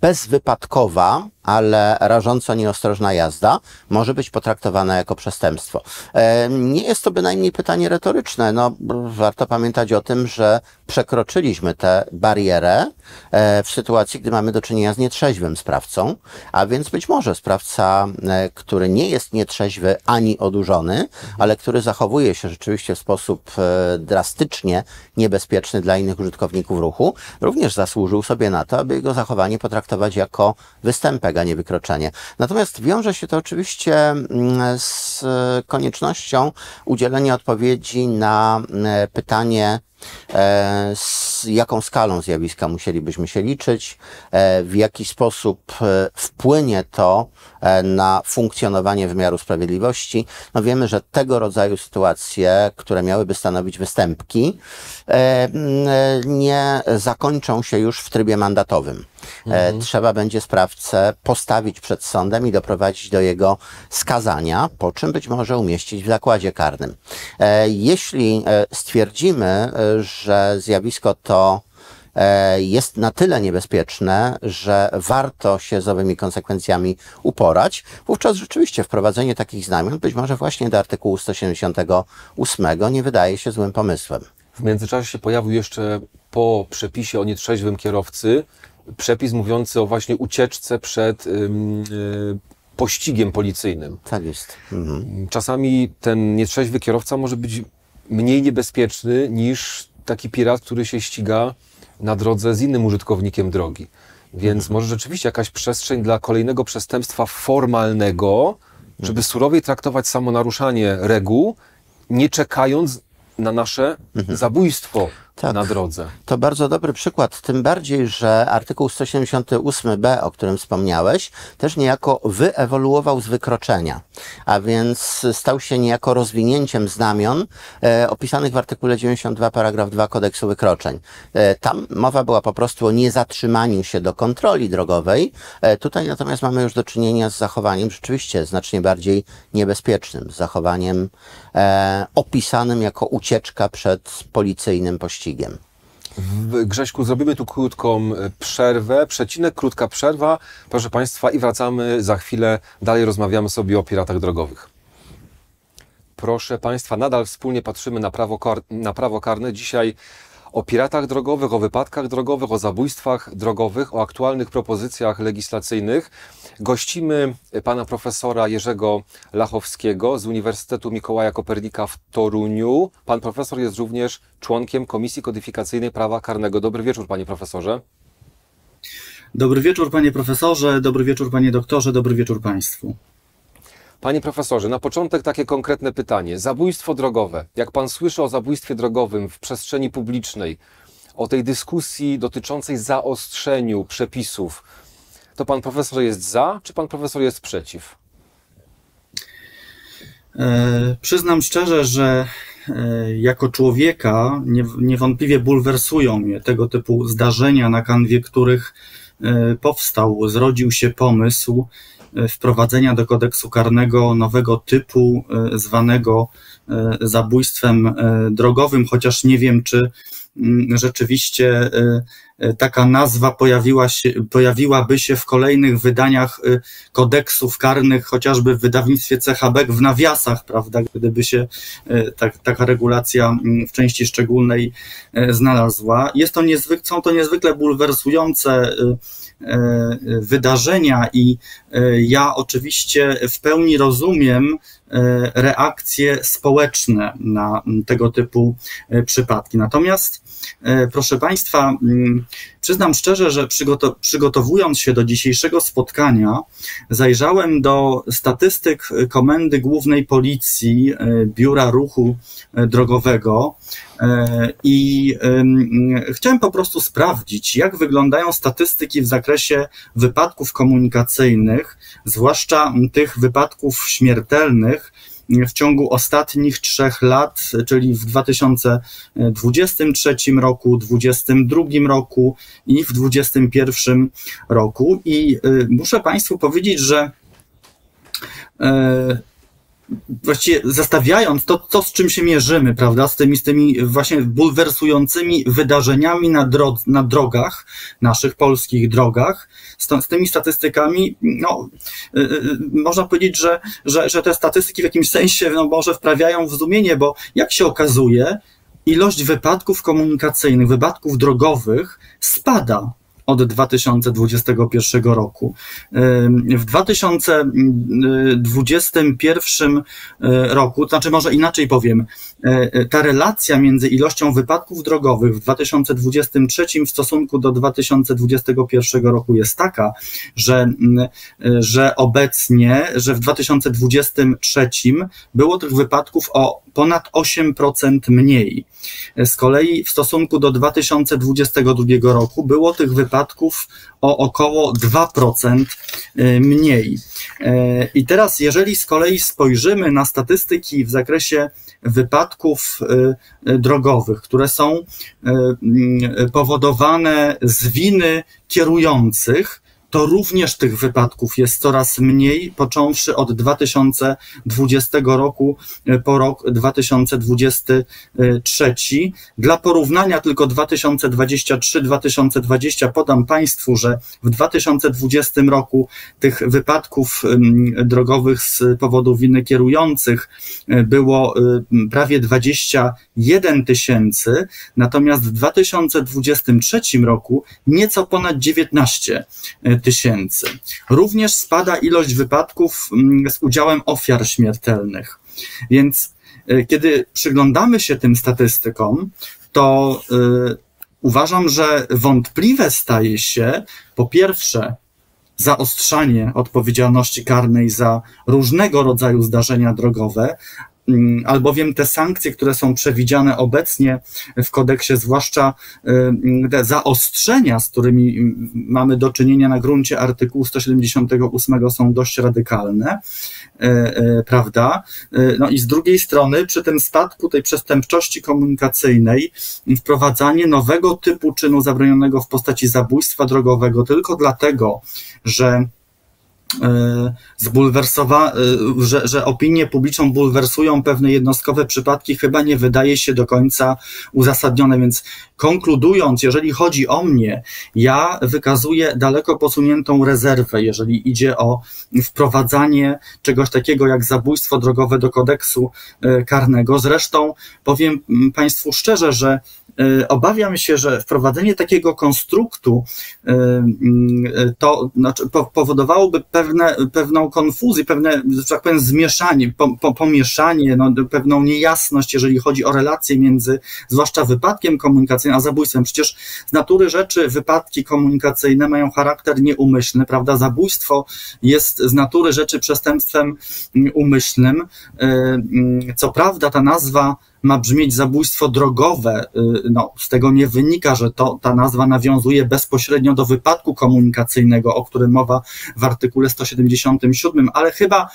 bezwypadkowa, ale rażąco nieostrożna jazda może być potraktowana jako przestępstwo. Nie jest to bynajmniej pytanie retoryczne. No, warto pamiętać o tym, że przekroczyliśmy tę barierę w sytuacji, gdy mamy do czynienia z nietrzeźwym sprawcą, a więc być może sprawca, który nie jest nietrzeźwy ani odurzony, ale który zachowuje się rzeczywiście w sposób drastycznie niebezpieczny dla innych użytkowników ruchu, również zasłużył sobie na to, aby jego zachowanie potraktować jako występek, a nie wykroczenie. Natomiast wiąże się to oczywiście z koniecznością udzielenia odpowiedzi na pytanie, z jaką skalą zjawiska musielibyśmy się liczyć, w jaki sposób wpłynie to na funkcjonowanie wymiaru sprawiedliwości. No wiemy, że tego rodzaju sytuacje, które miałyby stanowić występki, nie zakończą się już w trybie mandatowym. Trzeba będzie sprawcę postawić przed sądem i doprowadzić do jego skazania, po czym być może umieścić w zakładzie karnym. Jeśli stwierdzimy, że zjawisko to jest na tyle niebezpieczne, że warto się z owymi konsekwencjami uporać, wówczas rzeczywiście wprowadzenie takich znamion, być może właśnie do artykułu 178, nie wydaje się złym pomysłem. W międzyczasie się pojawił jeszcze po przepisie o nietrzeźwym kierowcy przepis mówiący o właśnie ucieczce przed pościgiem policyjnym. Tak jest. Czasami ten nietrzeźwy kierowca może być mniej niebezpieczny niż taki pirat, który się ściga na drodze z innym użytkownikiem drogi. Więc może rzeczywiście jakaś przestrzeń dla kolejnego przestępstwa formalnego, żeby surowiej traktować samonaruszanie reguł, nie czekając na nasze zabójstwo tak, na drodze. To bardzo dobry przykład, tym bardziej, że artykuł 178b, o którym wspomniałeś, też niejako wyewoluował z wykroczenia, a więc stał się niejako rozwinięciem znamion opisanych w artykule 92 paragraf 2 kodeksu wykroczeń. Tam mowa była po prostu o niezatrzymaniu się do kontroli drogowej, tutaj natomiast mamy już do czynienia z zachowaniem rzeczywiście znacznie bardziej niebezpiecznym, z zachowaniem opisanym jako ucieczka przed policyjnym pościgiem. Grześku, zrobimy tu krótką przerwę, przecinek, krótka przerwa, proszę Państwa, i wracamy za chwilę, dalej rozmawiamy sobie o piratach drogowych. Proszę Państwa, nadal wspólnie patrzymy na prawo karne, dzisiaj o piratach drogowych, o wypadkach drogowych, o zabójstwach drogowych, o aktualnych propozycjach legislacyjnych. Gościmy pana profesora Jerzego Lachowskiego z Uniwersytetu Mikołaja Kopernika w Toruniu. Pan profesor jest również członkiem Komisji Kodyfikacyjnej Prawa Karnego. Dobry wieczór, panie profesorze. Dobry wieczór, panie profesorze. Dobry wieczór, panie doktorze. Dobry wieczór państwu. Panie profesorze, na początek takie konkretne pytanie. Zabójstwo drogowe. Jak pan słyszy o zabójstwie drogowym w przestrzeni publicznej, o tej dyskusji dotyczącej zaostrzeniu przepisów, to pan profesor jest za, czy pan profesor jest przeciw? Przyznam szczerze, że jako człowieka niewątpliwie bulwersują mnie tego typu zdarzenia, na kanwie których zrodził się pomysł wprowadzenia do kodeksu karnego nowego typu, zwanego zabójstwem drogowym, chociaż nie wiem, czy rzeczywiście taka nazwa pojawiłaby się w kolejnych wydaniach kodeksów karnych, chociażby w wydawnictwie CHB w nawiasach, prawda, gdyby się taka regulacja w części szczególnej znalazła. Są to niezwykle bulwersujące wydarzenia i ja oczywiście w pełni rozumiem reakcje społeczne na tego typu przypadki. Natomiast, proszę Państwa, przyznam szczerze, że przygotowując się do dzisiejszego spotkania, zajrzałem do statystyk Komendy Głównej Policji, Biura Ruchu Drogowego i chciałem po prostu sprawdzić, jak wyglądają statystyki w zakresie wypadków komunikacyjnych, zwłaszcza tych wypadków śmiertelnych, w ciągu ostatnich 3 lat, czyli w 2023 roku, 2022 roku i w 2021 roku. I muszę Państwu powiedzieć, że właściwie zestawiając to, z czym się mierzymy, prawda, z tymi właśnie bulwersującymi wydarzeniami na drogach, naszych polskich drogach, z tymi statystykami, no, można powiedzieć, że te statystyki w jakimś sensie, no, może wprawiają w zdumienie, bo jak się okazuje, ilość wypadków komunikacyjnych, wypadków drogowych spada od 2021 roku. W 2021 roku, to znaczy może inaczej powiem, ta relacja między ilością wypadków drogowych w 2023 w stosunku do 2021 roku jest taka, że obecnie, że w 2023 było tych wypadków o ponad 8% mniej. Z kolei w stosunku do 2022 roku było tych wypadków o około 2% mniej. I teraz, jeżeli z kolei spojrzymy na statystyki w zakresie wypadków drogowych, które są powodowane z winy kierujących, to również tych wypadków jest coraz mniej, począwszy od 2020 roku po rok 2023. Dla porównania tylko 2023-2020 podam Państwu, że w 2020 roku tych wypadków drogowych z powodu winy kierujących było prawie 21 tysięcy, natomiast w 2023 roku nieco ponad 19 tysięcy. Również spada ilość wypadków z udziałem ofiar śmiertelnych. Więc kiedy przyglądamy się tym statystykom, to uważam, że wątpliwe staje się, po pierwsze, zaostrzanie odpowiedzialności karnej za różnego rodzaju zdarzenia drogowe, albowiem te sankcje, które są przewidziane obecnie w kodeksie, zwłaszcza te zaostrzenia, z którymi mamy do czynienia na gruncie artykułu 178, są dość radykalne, prawda? No i z drugiej strony przy tym statku tej przestępczości komunikacyjnej wprowadzanie nowego typu czynu zabronionego w postaci zabójstwa drogowego tylko dlatego, że opinię publiczną bulwersują pewne jednostkowe przypadki, chyba nie wydaje się do końca uzasadnione. Więc konkludując, jeżeli chodzi o mnie, ja wykazuję daleko posuniętą rezerwę, jeżeli idzie o wprowadzanie czegoś takiego jak zabójstwo drogowe do kodeksu karnego. Zresztą powiem Państwu szczerze, że obawiam się, że wprowadzenie takiego konstruktu to znaczy, powodowałoby pewną konfuzję, pewne, że tak powiem, zmieszanie, pomieszanie, no, pewną niejasność, jeżeli chodzi o relacje między, zwłaszcza wypadkiem komunikacyjnym, a zabójstwem. Przecież z natury rzeczy wypadki komunikacyjne mają charakter nieumyślny, prawda? Zabójstwo jest z natury rzeczy przestępstwem umyślnym. Co prawda ta nazwa ma brzmieć zabójstwo drogowe, no, z tego nie wynika, że ta nazwa nawiązuje bezpośrednio do wypadku komunikacyjnego, o którym mowa w artykule 177, ale chyba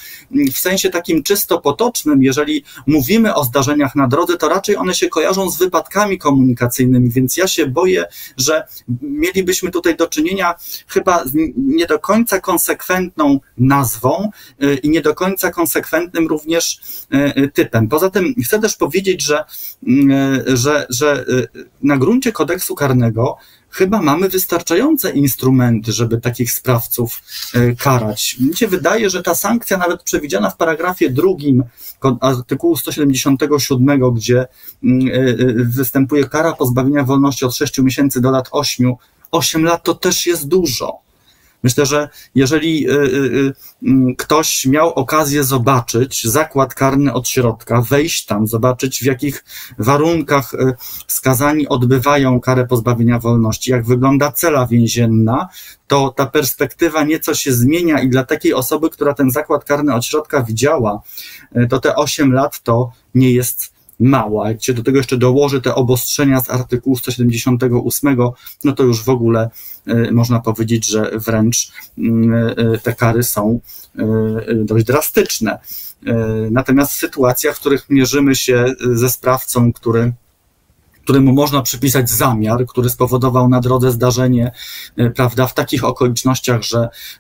w sensie takim czysto potocznym, jeżeli mówimy o zdarzeniach na drodze, to raczej one się kojarzą z wypadkami komunikacyjnymi, więc ja się boję, że mielibyśmy tutaj do czynienia chyba z nie do końca konsekwentną nazwą i nie do końca konsekwentnym również typem. Poza tym chcę też powiedzieć, że na gruncie kodeksu karnego chyba mamy wystarczające instrumenty, żeby takich sprawców karać. Mi się wydaje, że ta sankcja nawet przewidziana w paragrafie 2 artykułu 177, gdzie występuje kara pozbawienia wolności od 6 miesięcy do lat 8 lat, to też jest dużo. Myślę, że jeżeli ktoś miał okazję zobaczyć zakład karny od środka, wejść tam, zobaczyć w jakich warunkach skazani odbywają karę pozbawienia wolności, jak wygląda cela więzienna, to ta perspektywa nieco się zmienia i dla takiej osoby, która ten zakład karny od środka widziała, to te 8 lat to nie jest mała. Jak się do tego jeszcze dołoży te obostrzenia z artykułu 178, no to już w ogóle można powiedzieć, że wręcz te kary są dość drastyczne. Natomiast sytuacja, w których mierzymy się ze sprawcą, któremu można przypisać zamiar, który spowodował na drodze zdarzenie, prawda, w takich okolicznościach,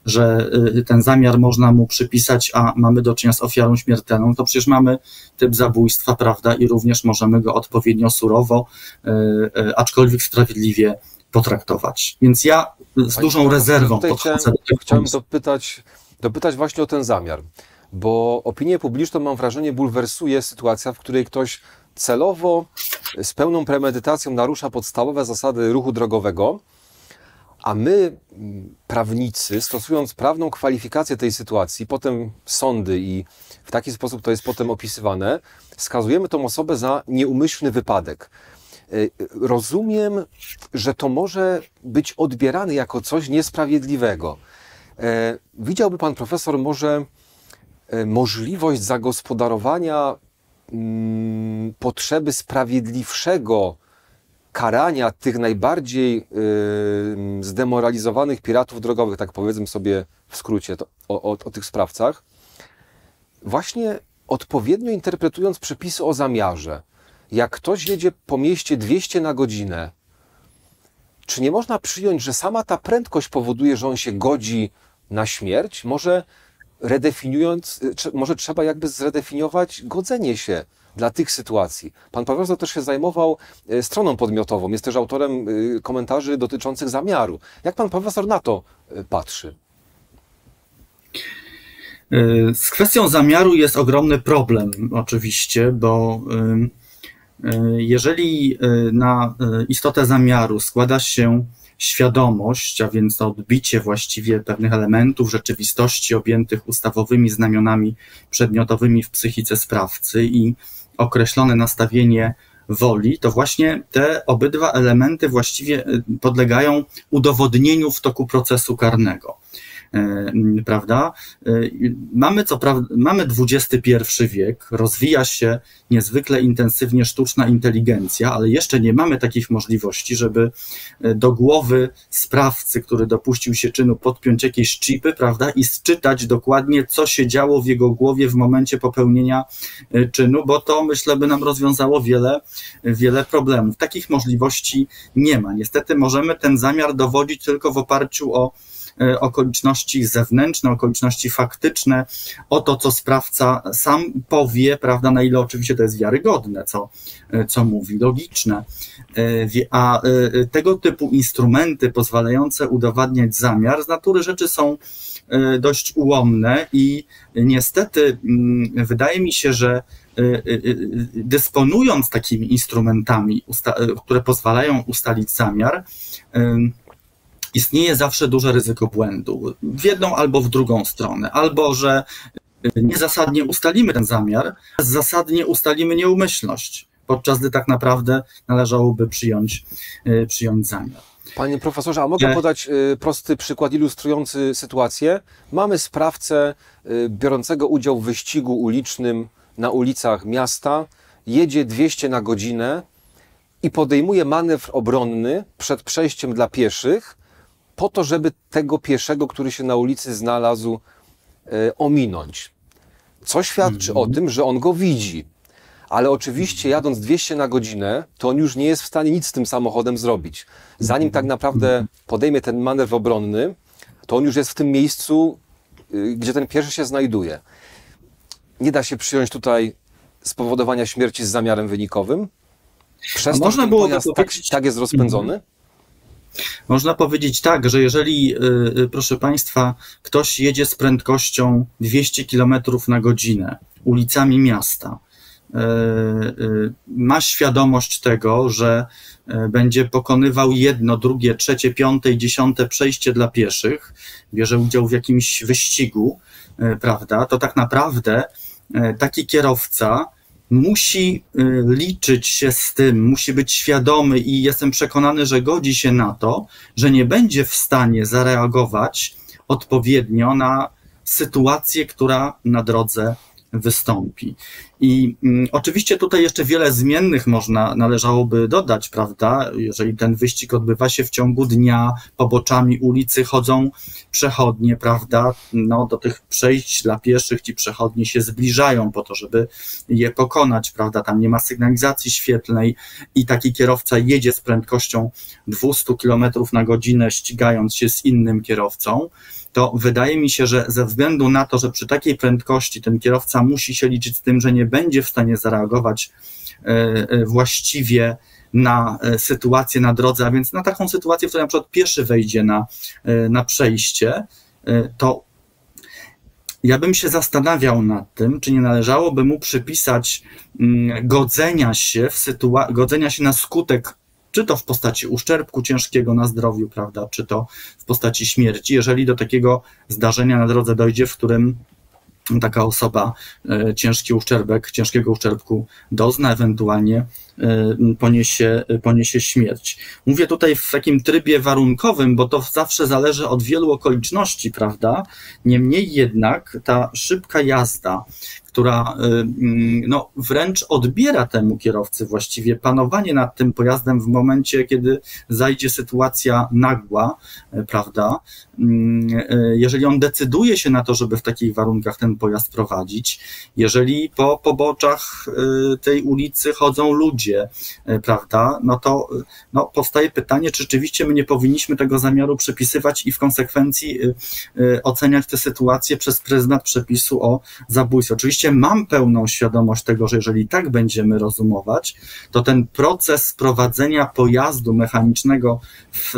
że ten zamiar można mu przypisać, a mamy do czynienia z ofiarą śmiertelną, to przecież mamy typ zabójstwa, prawda, i również możemy go odpowiednio surowo, aczkolwiek sprawiedliwie potraktować. Więc ja z dużą rezerwą podchodzę do tego. Chciałem dopytać właśnie o ten zamiar, bo opinię publiczną, mam wrażenie, bulwersuje sytuacja, w której ktoś celowo, z pełną premedytacją narusza podstawowe zasady ruchu drogowego, a my, prawnicy, stosując prawną kwalifikację tej sytuacji, potem sądy i w taki sposób to jest potem opisywane, skazujemy tą osobę za nieumyślny wypadek. Rozumiem, że to może być odbierane jako coś niesprawiedliwego. Widziałby pan profesor może możliwość zagospodarowania potrzeby sprawiedliwszego karania tych najbardziej zdemoralizowanych piratów drogowych, tak powiedzmy sobie w skrócie o tych sprawcach, właśnie odpowiednio interpretując przepisy o zamiarze. Jak ktoś jedzie po mieście 200 na godzinę, czy nie można przyjąć, że sama ta prędkość powoduje, że on się godzi na śmierć? Może trzeba jakby zredefiniować godzenie się dla tych sytuacji. Pan profesor też się zajmował stroną podmiotową, jest też autorem komentarzy dotyczących zamiaru. Jak pan profesor na to patrzy? Z kwestią zamiaru jest ogromny problem oczywiście, bo jeżeli na istotę zamiaru składa się świadomość, a więc to odbicie właściwie pewnych elementów rzeczywistości objętych ustawowymi znamionami przedmiotowymi w psychice sprawcy i określone nastawienie woli, to właśnie te obydwa elementy właściwie podlegają udowodnieniu w toku procesu karnego. prawda? Mamy XXI wiek, rozwija się niezwykle intensywnie sztuczna inteligencja, ale jeszcze nie mamy takich możliwości, żeby do głowy sprawcy, który dopuścił się czynu, podpiąć jakieś czipy, prawda, i sczytać dokładnie, co się działo w jego głowie w momencie popełnienia czynu, bo to, myślę, by nam rozwiązało wiele problemów. Takich możliwości nie ma. Niestety możemy ten zamiar dowodzić tylko w oparciu o okoliczności zewnętrzne, okoliczności faktyczne, o to, co sprawca sam powie, prawda, na ile oczywiście to jest wiarygodne, co mówi, logiczne. A tego typu instrumenty pozwalające udowadniać zamiar z natury rzeczy są dość ułomne i niestety wydaje mi się, że dysponując takimi instrumentami, które pozwalają ustalić zamiar, istnieje zawsze duże ryzyko błędu w jedną albo w drugą stronę, albo że niezasadnie ustalimy ten zamiar, a zasadnie ustalimy nieumyślność, podczas gdy tak naprawdę należałoby przyjąć zamiar. Panie profesorze, a mogę podać prosty przykład ilustrujący sytuację? Mamy sprawcę biorącego udział w wyścigu ulicznym na ulicach miasta, jedzie 200 na godzinę i podejmuje manewr obronny przed przejściem dla pieszych, po to, żeby tego pieszego, który się na ulicy znalazł, ominąć. Co świadczy o tym, że on go widzi. Ale oczywiście jadąc 200 na godzinę, to on już nie jest w stanie nic z tym samochodem zrobić. Zanim tak naprawdę podejmie ten manewr obronny, to on już jest w tym miejscu, gdzie ten pieszy się znajduje. Nie da się przyjąć tutaj spowodowania śmierci z zamiarem wynikowym? Przez to, że pojazd tak jest rozpędzony? Można powiedzieć tak, że jeżeli, proszę Państwa, ktoś jedzie z prędkością 200 km na godzinę ulicami miasta, ma świadomość tego, że będzie pokonywał jedno, drugie, trzecie, piąte i dziesiąte przejście dla pieszych, bierze udział w jakimś wyścigu, prawda, to tak naprawdę taki kierowca musi liczyć się z tym, musi być świadomy i jestem przekonany, że godzi się na to, że nie będzie w stanie zareagować odpowiednio na sytuację, która na drodze wystąpi. I oczywiście tutaj jeszcze wiele zmiennych należałoby dodać, prawda? Jeżeli ten wyścig odbywa się w ciągu dnia, poboczami ulicy chodzą przechodnie, prawda? No, do tych przejść dla pieszych ci przechodni się zbliżają po to, żeby je pokonać, prawda? Tam nie ma sygnalizacji świetlnej i taki kierowca jedzie z prędkością 200 km na godzinę, ścigając się z innym kierowcą. To wydaje mi się, że ze względu na to, że przy takiej prędkości ten kierowca musi się liczyć z tym, że nie będzie w stanie zareagować właściwie na sytuację na drodze, a więc na taką sytuację, w której na przykład pieszy wejdzie na przejście, to ja bym się zastanawiał nad tym, czy nie należałoby mu przypisać godzenia się na skutek, czy to w postaci uszczerbku ciężkiego na zdrowiu, prawda, czy to w postaci śmierci, jeżeli do takiego zdarzenia na drodze dojdzie, w którym taka osoba ciężkiego uszczerbku dozna, ewentualnie poniesie śmierć. Mówię tutaj w takim trybie warunkowym, bo to zawsze zależy od wielu okoliczności, prawda? Niemniej jednak ta szybka jazda, która no, wręcz odbiera temu kierowcy właściwie panowanie nad tym pojazdem w momencie, kiedy zajdzie sytuacja nagła, prawda? Jeżeli on decyduje się na to, żeby w takich warunkach ten pojazd prowadzić, jeżeli po poboczach tej ulicy chodzą ludzie, prawda, no to no, powstaje pytanie, czy rzeczywiście my nie powinniśmy tego zamiaru przepisywać i w konsekwencji oceniać tę sytuację przez pryzmat przepisu o zabójstwie. Oczywiście mam pełną świadomość tego, że jeżeli tak będziemy rozumować, to ten proces prowadzenia pojazdu mechanicznego w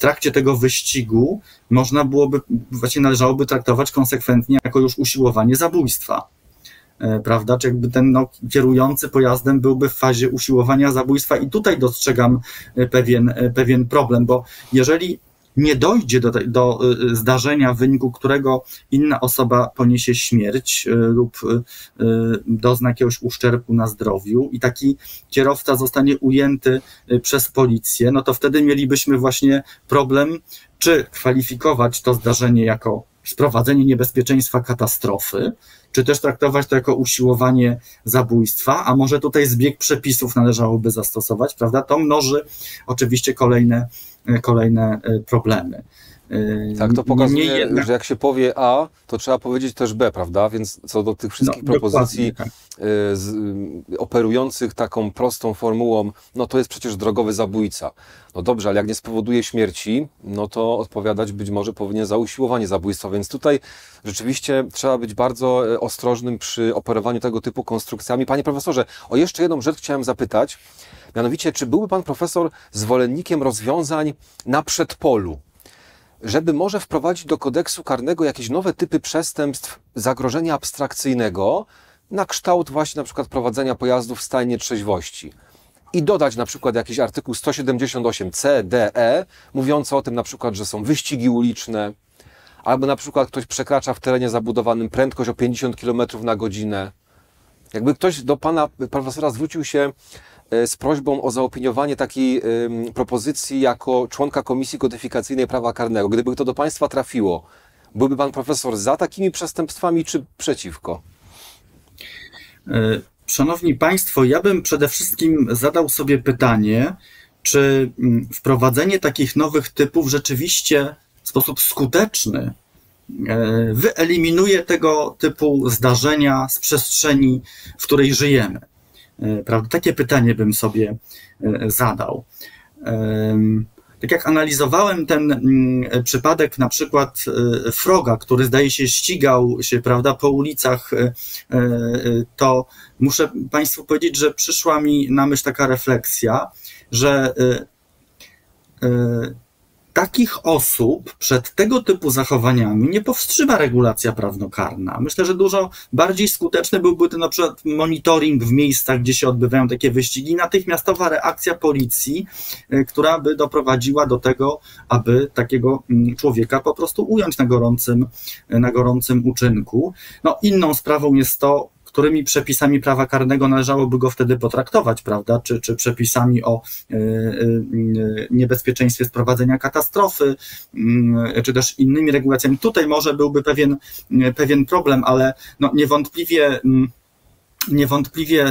trakcie tego wyścigu można byłoby, właśnie należałoby traktować konsekwentnie jako już usiłowanie zabójstwa. Prawda, czy jakby ten no, kierujący pojazdem byłby w fazie usiłowania zabójstwa i tutaj dostrzegam pewien problem, bo jeżeli nie dojdzie do zdarzenia, w wyniku którego inna osoba poniesie śmierć lub dozna jakiegoś uszczerbku na zdrowiu i taki kierowca zostanie ujęty przez policję, no to wtedy mielibyśmy właśnie problem, czy kwalifikować to zdarzenie jako sprowadzenie niebezpieczeństwa katastrofy, czy też traktować to jako usiłowanie zabójstwa, a może tutaj zbieg przepisów należałoby zastosować, prawda? To mnoży oczywiście kolejne problemy. Tak, to pokazuje, że jak się powie A, to trzeba powiedzieć też B, prawda? Więc co do tych wszystkich propozycji operujących taką prostą formułą, no to jest przecież drogowy zabójca. No dobrze, ale jak nie spowoduje śmierci, no to odpowiadać być może powinien za usiłowanie zabójstwa. Więc tutaj rzeczywiście trzeba być bardzo ostrożnym przy operowaniu tego typu konstrukcjami. Panie profesorze, o jeszcze jedną rzecz chciałem zapytać. Mianowicie, czy byłby pan profesor zwolennikiem rozwiązań na przedpolu, żeby może wprowadzić do kodeksu karnego jakieś nowe typy przestępstw zagrożenia abstrakcyjnego, na kształt właśnie na przykład prowadzenia pojazdów w stanie trzeźwości i dodać na przykład jakiś artykuł 178c, d, e, mówiący o tym na przykład, że są wyścigi uliczne, albo na przykład ktoś przekracza w terenie zabudowanym prędkość o 50 km/h. Jakby ktoś do pana profesora zwrócił się z prośbą o zaopiniowanie takiej propozycji jako członka Komisji Kodyfikacyjnej Prawa Karnego. Gdyby to do państwa trafiło, byłby pan profesor za takimi przestępstwami czy przeciwko? Szanowni państwo, ja bym przede wszystkim zadał sobie pytanie, czy wprowadzenie takich nowych typów rzeczywiście w sposób skuteczny wyeliminuje tego typu zdarzenia z przestrzeni, w której żyjemy. Prawda? Takie pytanie bym sobie zadał. Tak jak analizowałem ten przypadek na przykład Froga, który zdaje się ścigał się, prawda, po ulicach, to muszę państwu powiedzieć, że przyszła mi na myśl taka refleksja, że takich osób przed tego typu zachowaniami nie powstrzyma regulacja prawnokarna. Myślę, że dużo bardziej skuteczny byłby ten na przykład monitoring w miejscach, gdzie się odbywają takie wyścigi, natychmiastowa reakcja policji, która by doprowadziła do tego, aby takiego człowieka po prostu ująć na gorącym uczynku. No, inną sprawą jest to, którymi przepisami prawa karnego należałoby go wtedy potraktować, prawda? Czy przepisami o niebezpieczeństwie sprowadzenia katastrofy, czy też innymi regulacjami. Tutaj może byłby pewien problem, ale no niewątpliwie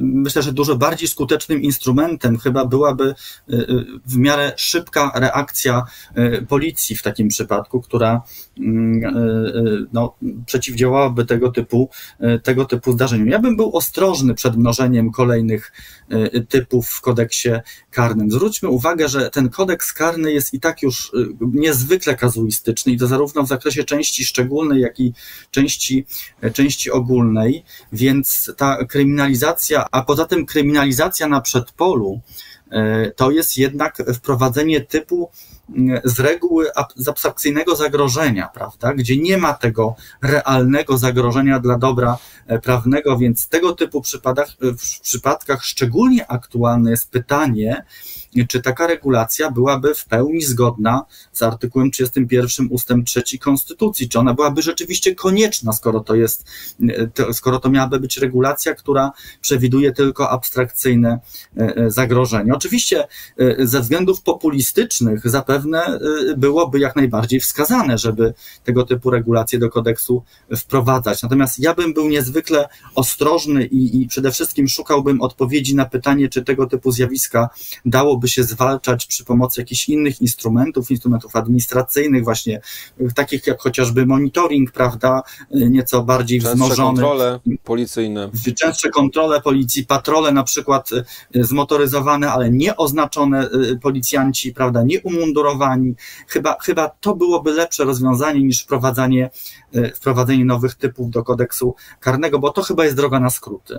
myślę, że dużo bardziej skutecznym instrumentem chyba byłaby w miarę szybka reakcja policji w takim przypadku, która no, przeciwdziałałaby tego typu zdarzeniu. Ja bym był ostrożny przed mnożeniem kolejnych typów w kodeksie karnym. Zwróćmy uwagę, że ten kodeks karny jest i tak już niezwykle kazuistyczny i to zarówno w zakresie części szczególnej, jak i części ogólnej, więc ta kryminalizacja, a poza tym kryminalizacja na przedpolu, to jest jednak wprowadzenie typu z reguły z abstrakcyjnego zagrożenia, prawda, gdzie nie ma tego realnego zagrożenia dla dobra prawnego, więc w tego typu przypadkach szczególnie aktualne jest pytanie, czy taka regulacja byłaby w pełni zgodna z artykułem 31 ust. 3 Konstytucji, czy ona byłaby rzeczywiście konieczna, skoro to miałaby być regulacja, która przewiduje tylko abstrakcyjne zagrożenie. Oczywiście ze względów populistycznych zapewne byłoby jak najbardziej wskazane, żeby tego typu regulacje do kodeksu wprowadzać. Natomiast ja bym był niezwykle ostrożny i przede wszystkim szukałbym odpowiedzi na pytanie, czy tego typu zjawiska dałoby się zwalczać przy pomocy jakichś innych instrumentów administracyjnych właśnie, takich jak chociażby monitoring, prawda, nieco bardziej wzmożony. Kontrole policyjne. Częstsze kontrole policji, patrole na przykład zmotoryzowane, ale nie oznaczone policjanci, prawda, nie umundurowani. Chyba to byłoby lepsze rozwiązanie niż wprowadzenie nowych typów do kodeksu karnego, bo to chyba jest droga na skróty.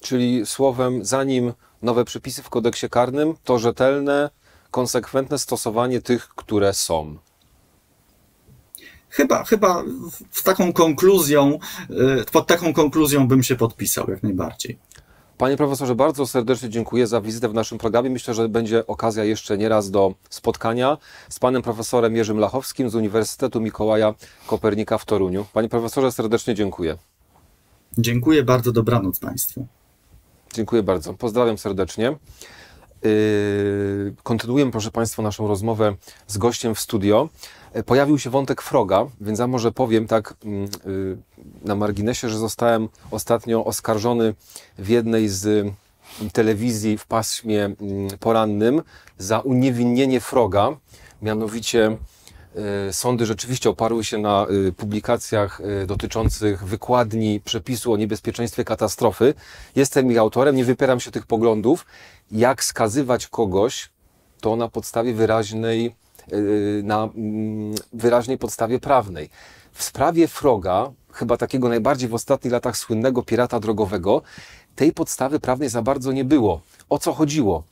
Czyli słowem, zanim nowe przepisy w kodeksie karnym, to rzetelne, konsekwentne stosowanie tych, które są. Chyba pod taką konkluzją bym się podpisał jak najbardziej. Panie profesorze, bardzo serdecznie dziękuję za wizytę w naszym programie. Myślę, że będzie okazja jeszcze nieraz do spotkania z panem profesorem Jerzym Lachowskim z Uniwersytetu Mikołaja Kopernika w Toruniu. Panie profesorze, serdecznie dziękuję. Dziękuję bardzo, dobranoc Państwu. Dziękuję bardzo, pozdrawiam serdecznie. Kontynuujemy, proszę Państwa, naszą rozmowę z gościem w studio. Pojawił się wątek Froga, więc ja może powiem tak na marginesie, że zostałem ostatnio oskarżony w jednej z telewizji w paśmie porannym za uniewinnienie Froga. Mianowicie sądy rzeczywiście oparły się na publikacjach dotyczących wykładni przepisu o niebezpieczeństwie katastrofy. Jestem ich autorem, nie wypieram się tych poglądów. Jak skazywać kogoś, to na podstawie wyraźnej, podstawie prawnej. W sprawie Froga, chyba takiego najbardziej w ostatnich latach słynnego pirata drogowego, tej podstawy prawnej za bardzo nie było. O co chodziło?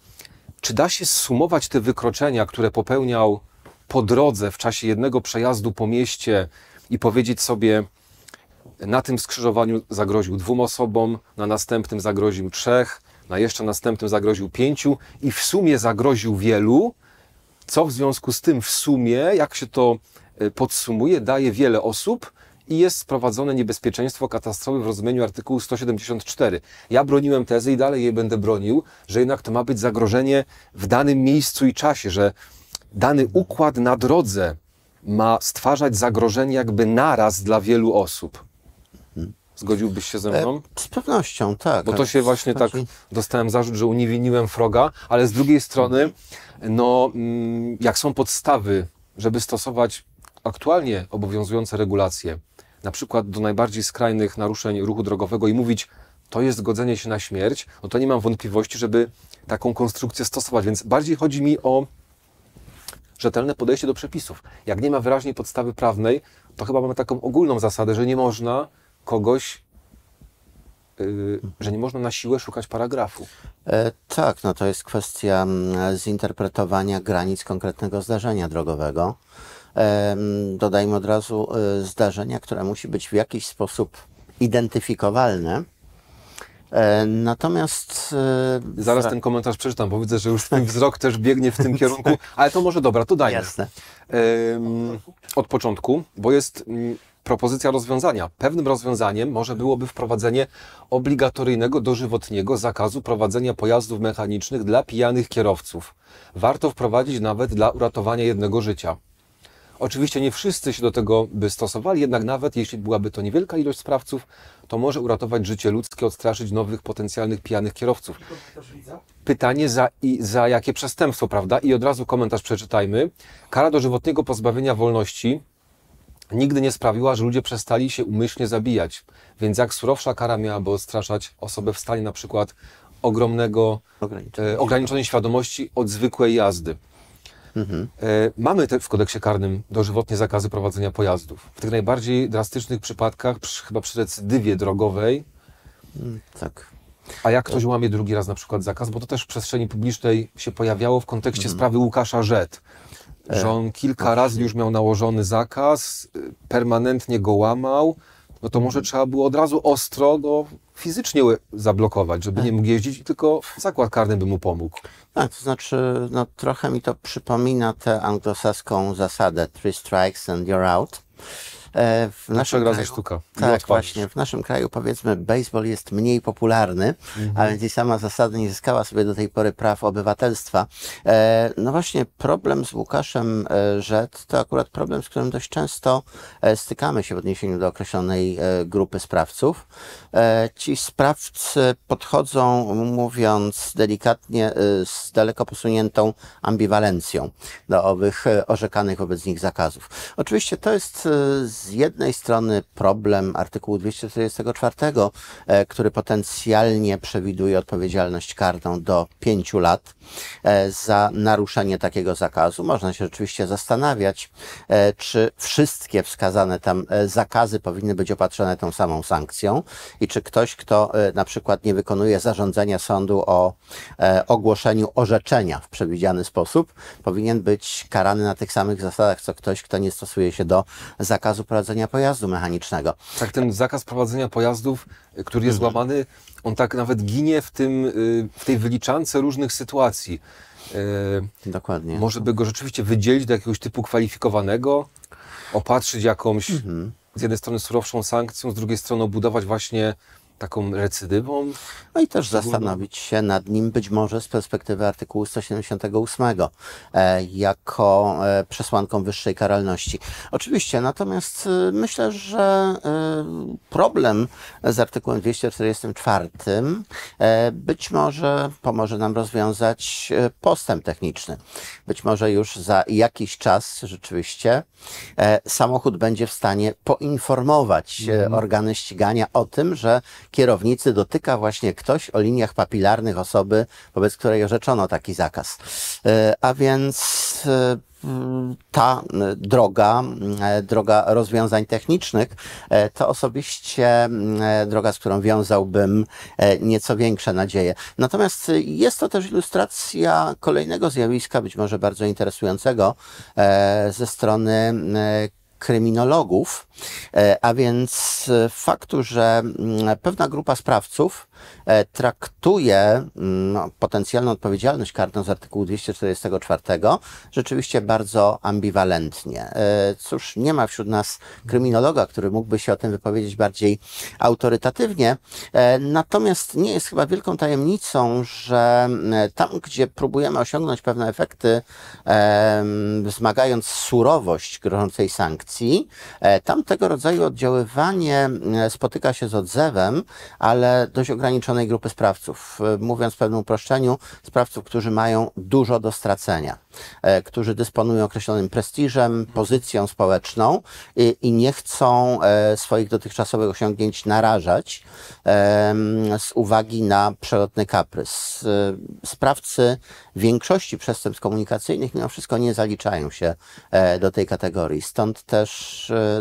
Czy da się zsumować te wykroczenia, które popełniał po drodze w czasie jednego przejazdu po mieście i powiedzieć sobie, na tym skrzyżowaniu zagroził 2 osobom, na następnym zagroził 3, na jeszcze następnym zagroził 5 i w sumie zagroził wielu, co w związku z tym w sumie, jak się to podsumuje, daje wiele osób i jest sprowadzone niebezpieczeństwo katastrofy w rozumieniu artykułu 174. Ja broniłem tezy i dalej jej będę bronił, że jednak to ma być zagrożenie w danym miejscu i czasie, że dany układ na drodze ma stwarzać zagrożenie jakby naraz dla wielu osób. Zgodziłbyś się ze mną? Z pewnością, tak. Bo to się właśnie tak, dostałem zarzut, że uniewinniłem Froga, ale z drugiej strony, no, jak są podstawy, żeby stosować aktualnie obowiązujące regulacje, na przykład do najbardziej skrajnych naruszeń ruchu drogowego i mówić, to jest godzenie się na śmierć, no to nie mam wątpliwości, żeby taką konstrukcję stosować, więc bardziej chodzi mi o rzetelne podejście do przepisów. Jak nie ma wyraźnej podstawy prawnej, to chyba mamy taką ogólną zasadę, że nie można kogoś, że nie można na siłę szukać paragrafu. Tak, no to jest kwestia zinterpretowania granic konkretnego zdarzenia drogowego. Dodajmy od razu zdarzenia, które musi być w jakiś sposób identyfikowalne. Natomiast... Zaraz ten komentarz przeczytam, bo widzę, że już ten wzrok też biegnie w tym kierunku, ale to może dobra, to dajmy. Jasne. Od początku, bo jest propozycja rozwiązania. Pewnym rozwiązaniem może byłoby wprowadzenie obligatoryjnego, dożywotniego zakazu prowadzenia pojazdów mechanicznych dla pijanych kierowców. Warto wprowadzić nawet dla uratowania jednego życia. Oczywiście nie wszyscy się do tego by stosowali, jednak nawet jeśli byłaby to niewielka ilość sprawców, to może uratować życie ludzkie, odstraszyć nowych potencjalnych pijanych kierowców. Pytanie za jakie przestępstwo, prawda? I od razu komentarz przeczytajmy. Kara dożywotniego pozbawienia wolności nigdy nie sprawiła, że ludzie przestali się umyślnie zabijać. Więc jak surowsza kara miałaby odstraszać osobę w stanie na przykład ograniczonej świadomości od zwykłej jazdy. Mamy w kodeksie karnym dożywotnie zakazy prowadzenia pojazdów. W tych najbardziej drastycznych przypadkach, chyba przy recydywie drogowej. Tak. A jak ktoś łamie drugi raz na przykład zakaz, bo to też w przestrzeni publicznej się pojawiało w kontekście sprawy Łukasza Rzet, że on kilka razy już miał nałożony zakaz, permanentnie go łamał, no to może trzeba było od razu ostro go fizycznie zablokować, żeby nie mógł jeździć, tylko zakład karny by mu pomógł. Tak, to znaczy, no trochę mi to przypomina tę anglosaską zasadę 3 strikes and you're out. W naszym kraju, tak, właśnie. W naszym kraju, powiedzmy, baseball jest mniej popularny, ale tej sama zasada nie zyskała sobie do tej pory praw obywatelstwa. No właśnie, problem z Łukaszem Rzet to akurat problem, z którym dość często stykamy się w odniesieniu do określonej grupy sprawców. Ci sprawcy podchodzą, mówiąc delikatnie, z daleko posuniętą ambiwalencją do owych orzekanych wobec nich zakazów. Oczywiście to jest z jednej strony problem artykułu 244, który potencjalnie przewiduje odpowiedzialność karną do 5 lat za naruszenie takiego zakazu. Można się rzeczywiście zastanawiać, czy wszystkie wskazane tam zakazy powinny być opatrzone tą samą sankcją i czy ktoś, kto na przykład nie wykonuje zarządzenia sądu o ogłoszeniu orzeczenia w przewidziany sposób, powinien być karany na tych samych zasadach, co ktoś, kto nie stosuje się do zakazu prowadzenia pojazdu mechanicznego. Tak, ten zakaz prowadzenia pojazdów, który jest łamany, on tak nawet ginie w tej wyliczance różnych sytuacji. Dokładnie. Może by go rzeczywiście wydzielić do jakiegoś typu kwalifikowanego, opatrzyć jakąś z jednej strony surowszą sankcją, z drugiej strony obudować właśnie taką recydywą. No i też zastanowić się nad nim być może z perspektywy artykułu 178 jako przesłanką wyższej karalności. Oczywiście, natomiast myślę, że problem z artykułem 244 być może pomoże nam rozwiązać postęp techniczny. Być może już za jakiś czas rzeczywiście samochód będzie w stanie poinformować organy ścigania o tym, że kierownicy dotyka właśnie ktoś o liniach papilarnych osoby, wobec której orzeczono taki zakaz. A więc ta droga rozwiązań technicznych to osobiście droga, z którą wiązałbym nieco większe nadzieje. Natomiast jest to też ilustracja kolejnego zjawiska, być może bardzo interesującego ze strony kryminologów, a więc faktu, że pewna grupa sprawców traktuje potencjalną odpowiedzialność karną z artykułu 244 rzeczywiście bardzo ambiwalentnie. Cóż, nie ma wśród nas kryminologa, który mógłby się o tym wypowiedzieć bardziej autorytatywnie, natomiast nie jest chyba wielką tajemnicą, że tam, gdzie próbujemy osiągnąć pewne efekty, wzmagając surowość grożącej sankcji, tam tego rodzaju oddziaływanie spotyka się z odzewem, ale dość ograniczonej grupy sprawców. Mówiąc w pewnym uproszczeniu, sprawców, którzy mają dużo do stracenia, którzy dysponują określonym prestiżem, pozycją społeczną i nie chcą swoich dotychczasowych osiągnięć narażać z uwagi na przelotny kaprys. Sprawcy większości przestępstw komunikacyjnych mimo wszystko nie zaliczają się do tej kategorii. Stąd też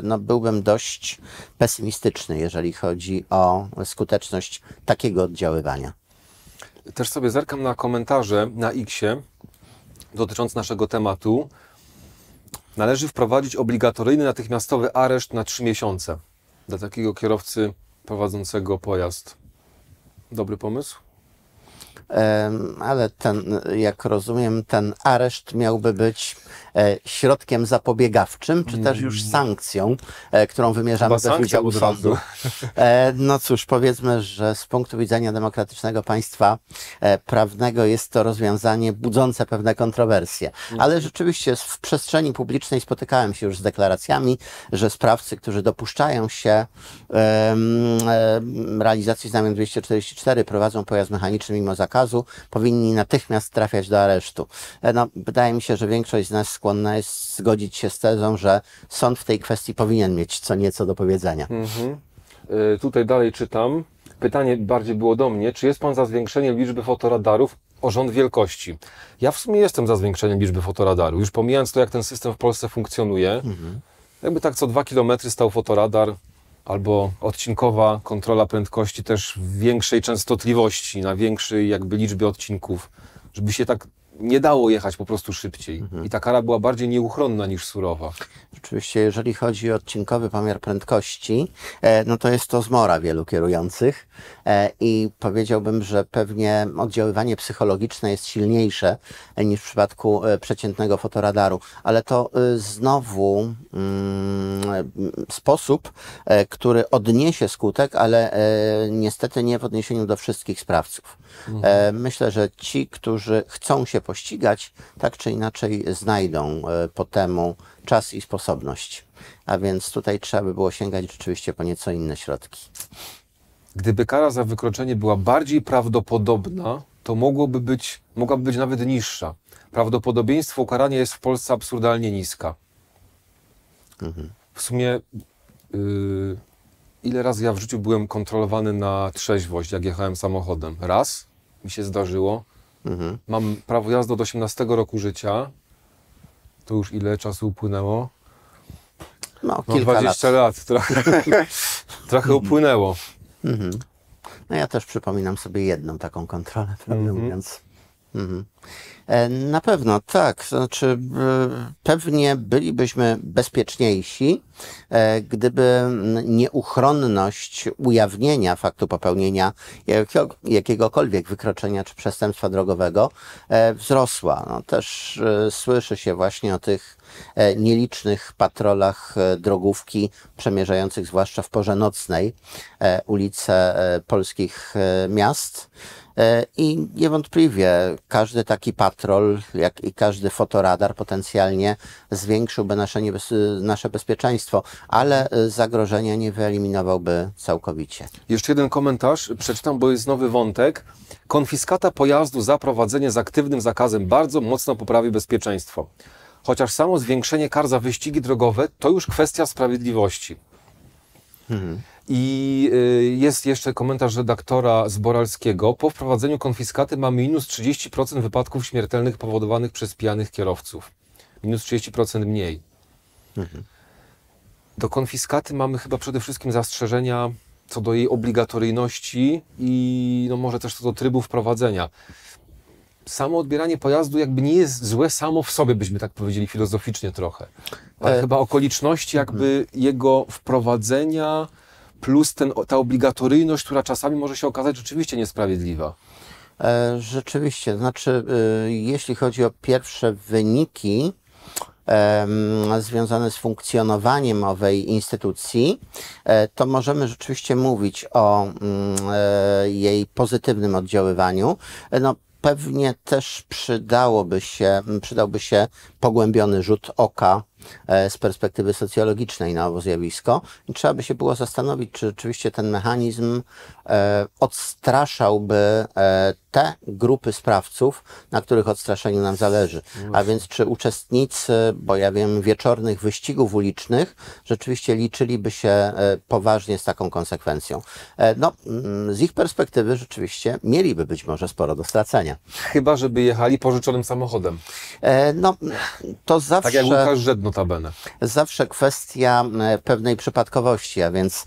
no, byłbym dość pesymistyczny, jeżeli chodzi o skuteczność takiego oddziaływania. Też sobie zerkam na komentarze na X-ie dotyczące naszego tematu. Należy wprowadzić obligatoryjny natychmiastowy areszt na 3 miesiące dla takiego kierowcy prowadzącego pojazd. Dobry pomysł? Ale ten, jak rozumiem, ten areszt miałby być środkiem zapobiegawczym, czy też już sankcją, którą wymierzamy bez udziału sądu. No cóż, powiedzmy, że z punktu widzenia demokratycznego państwa prawnego jest to rozwiązanie budzące pewne kontrowersje. Ale rzeczywiście w przestrzeni publicznej spotykałem się już z deklaracjami, że sprawcy, którzy dopuszczają się realizacji znamion 244, prowadzą pojazd mechaniczny mimo zakazu, powinni natychmiast trafiać do aresztu. No, wydaje mi się, że większość z nas skłonna jest zgodzić się z tezą, że sąd w tej kwestii powinien mieć co nieco do powiedzenia. Tutaj dalej czytam. Pytanie bardziej było do mnie. Czy jest pan za zwiększeniem liczby fotoradarów o rząd wielkości? Ja w sumie jestem za zwiększeniem liczby fotoradarów. Już pomijając to, jak ten system w Polsce funkcjonuje, jakby tak co 2 kilometry stał fotoradar, albo odcinkowa kontrola prędkości też w większej częstotliwości, na większej jakby liczbie odcinków, żeby się tak nie dało jechać po prostu szybciej. I ta kara była bardziej nieuchronna niż surowa. Oczywiście, jeżeli chodzi o odcinkowy pomiar prędkości, no to jest to zmora wielu kierujących i powiedziałbym, że pewnie oddziaływanie psychologiczne jest silniejsze niż w przypadku przeciętnego fotoradaru, ale to znowu sposób, który odniesie skutek, ale niestety nie w odniesieniu do wszystkich sprawców. Myślę, że ci, którzy chcą się pościgać, tak czy inaczej znajdą po temu czas i sposobność. A więc tutaj trzeba by było sięgać rzeczywiście po nieco inne środki. Gdyby kara za wykroczenie była bardziej prawdopodobna, to mogłaby być nawet niższa. Prawdopodobieństwo ukarania jest w Polsce absurdalnie niska. W sumie ile razy ja w życiu byłem kontrolowany na trzeźwość, jak jechałem samochodem? Raz mi się zdarzyło. Mam prawo jazdy od 18 roku życia. To już ile czasu upłynęło? No, kilka 20 lat. Trochę, trochę upłynęło. No ja też przypominam sobie jedną taką kontrolę, prawdę mówiąc. Na pewno, tak. Znaczy, pewnie bylibyśmy bezpieczniejsi, gdyby nieuchronność ujawnienia faktu popełnienia jakiegokolwiek wykroczenia czy przestępstwa drogowego wzrosła. No, też słyszy się właśnie o tych nielicznych patrolach drogówki przemierzających, zwłaszcza w porze nocnej, ulice polskich miast. I niewątpliwie każdy taki patrol, jak i każdy fotoradar potencjalnie zwiększyłby nasze bezpieczeństwo, ale zagrożenia nie wyeliminowałby całkowicie. Jeszcze jeden komentarz przeczytam, bo jest nowy wątek. Konfiskata pojazdu za prowadzenie z aktywnym zakazem bardzo mocno poprawi bezpieczeństwo. Chociaż samo zwiększenie kar za wyścigi drogowe to już kwestia sprawiedliwości. I jest jeszcze komentarz redaktora Zboralskiego. Po wprowadzeniu konfiskaty ma minus 30% wypadków śmiertelnych powodowanych przez pijanych kierowców. Minus 30% mniej. Do konfiskaty mamy chyba przede wszystkim zastrzeżenia co do jej obligatoryjności i no może też co do trybu wprowadzenia. Samo odbieranie pojazdu jakby nie jest złe samo w sobie, byśmy tak powiedzieli filozoficznie trochę. Ale chyba okoliczności jakby jego wprowadzenia plus ta obligatoryjność, która czasami może się okazać rzeczywiście niesprawiedliwa. Rzeczywiście. Znaczy, jeśli chodzi o pierwsze wyniki związane z funkcjonowaniem owej instytucji, to możemy rzeczywiście mówić o jej pozytywnym oddziaływaniu. No, pewnie też przydałby się pogłębiony rzut oka z perspektywy socjologicznej na owo zjawisko. I trzeba by się było zastanowić, czy rzeczywiście ten mechanizm odstraszałby te grupy sprawców, na których odstraszeniu nam zależy. A więc czy uczestnicy, bo ja wiem, wieczornych wyścigów ulicznych rzeczywiście liczyliby się poważnie z taką konsekwencją. No, z ich perspektywy rzeczywiście mieliby być może sporo do stracenia. Chyba żeby jechali pożyczonym samochodem. No, to zawsze... Tak jak Łukasz Rzet, notabene. Zawsze kwestia pewnej przypadkowości, a więc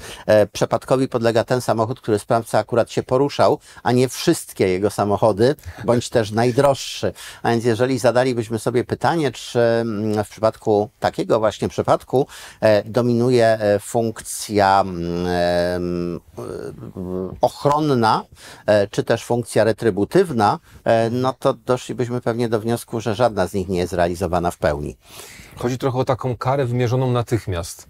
przypadkowi podlega ten samochód, który sprawca akurat się poruszał, a nie wszystkie jego samochody, bądź też najdroższy. A więc jeżeli zadalibyśmy sobie pytanie, czy w przypadku takiego właśnie przypadku dominuje funkcja ochronna, czy też funkcja retrybutywna, no to doszlibyśmy pewnie do wniosku, że żadna z nich nie jest realizowana w pełni. Chodzi trochę o taką karę wymierzoną natychmiast.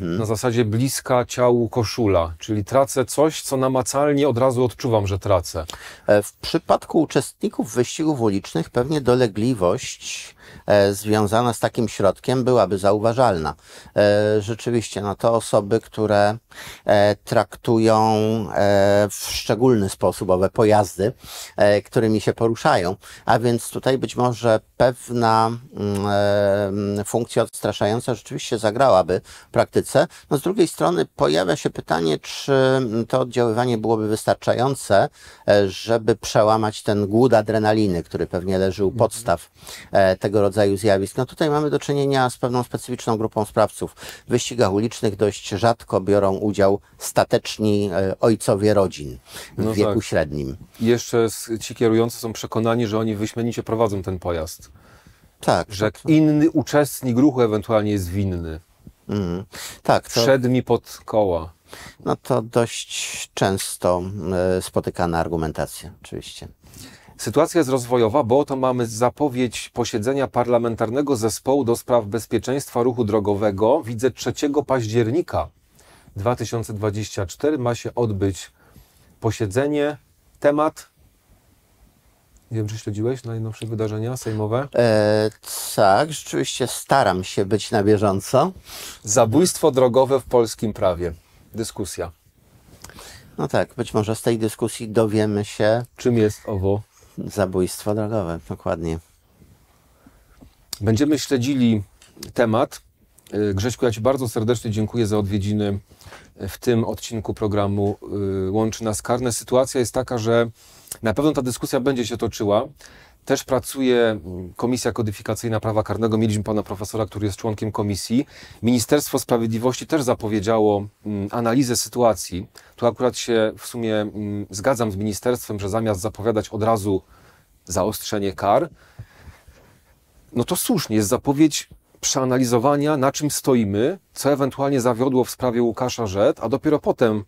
Na zasadzie bliska ciału koszula, czyli tracę coś, co namacalnie od razu odczuwam, że tracę. W przypadku uczestników wyścigów ulicznych pewnie dolegliwość związana z takim środkiem byłaby zauważalna. Rzeczywiście, no to osoby, które traktują w szczególny sposób owe pojazdy, którymi się poruszają, a więc tutaj być może pewna funkcja odstraszająca rzeczywiście zagrałaby praktycznie. No z drugiej strony pojawia się pytanie, czy to oddziaływanie byłoby wystarczające, żeby przełamać ten głód adrenaliny, który pewnie leży u podstaw tego rodzaju zjawisk. No tutaj mamy do czynienia z pewną specyficzną grupą sprawców. W wyścigach ulicznych dość rzadko biorą udział stateczni ojcowie rodzin w wieku średnim. I jeszcze ci kierujący są przekonani, że oni wyśmienicie prowadzą ten pojazd. Tak. Że inny uczestnik ruchu ewentualnie jest winny. Tak, to... Wszedł mi pod koła. No to dość często spotykana argumentacja, oczywiście. Sytuacja jest rozwojowa, bo oto mamy zapowiedź posiedzenia Parlamentarnego Zespołu do Spraw Bezpieczeństwa Ruchu Drogowego. Widzę 3 października 2024 ma się odbyć posiedzenie. Temat... Nie wiem, czy śledziłeś najnowsze wydarzenia sejmowe? Tak, rzeczywiście staram się być na bieżąco. Zabójstwo drogowe w polskim prawie. Dyskusja. No tak, być może z tej dyskusji dowiemy się... Czym jest owo? Zabójstwo drogowe, dokładnie. Będziemy śledzili temat. Grześku, ja Ci bardzo serdecznie dziękuję za odwiedziny w tym odcinku programu Łączy nas karne. Sytuacja jest taka, że na pewno ta dyskusja będzie się toczyła. Też pracuje Komisja Kodyfikacyjna Prawa Karnego. Mieliśmy pana profesora, który jest członkiem komisji. Ministerstwo Sprawiedliwości też zapowiedziało analizę sytuacji. Tu akurat się w sumie zgadzam z ministerstwem, że zamiast zapowiadać od razu zaostrzenie kar, no to słusznie jest zapowiedź przeanalizowania, na czym stoimy, co ewentualnie zawiodło w sprawie Łukasza Rzet, a dopiero potem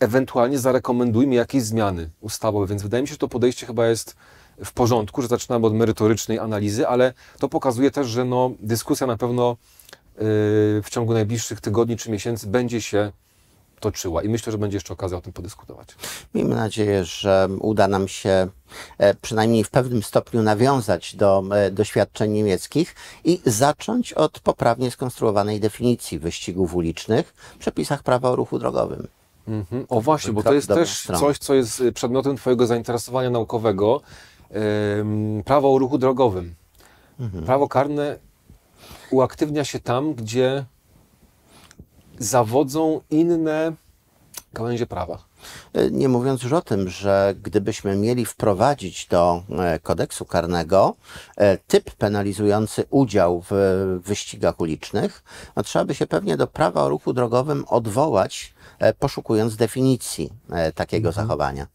ewentualnie zarekomendujmy jakieś zmiany ustawowe. Więc wydaje mi się, że to podejście chyba jest w porządku, że zaczynamy od merytorycznej analizy, ale to pokazuje też, że no, dyskusja na pewno w ciągu najbliższych tygodni czy miesięcy będzie się toczyła i myślę, że będzie jeszcze okazja o tym podyskutować. Miejmy nadzieję, że uda nam się przynajmniej w pewnym stopniu nawiązać do doświadczeń niemieckich i zacząć od poprawnie skonstruowanej definicji wyścigów ulicznych w przepisach prawa o ruchu drogowym. Mm-hmm. O właśnie, bo to jest też coś, co jest przedmiotem Twojego zainteresowania naukowego. Prawo o ruchu drogowym. Mm-hmm. Prawo karne uaktywnia się tam, gdzie zawodzą inne gałęzie prawa. Nie mówiąc już o tym, że gdybyśmy mieli wprowadzić do kodeksu karnego typ penalizujący udział w wyścigach ulicznych, no trzeba by się pewnie do prawa o ruchu drogowym odwołać, poszukując definicji takiego zachowania.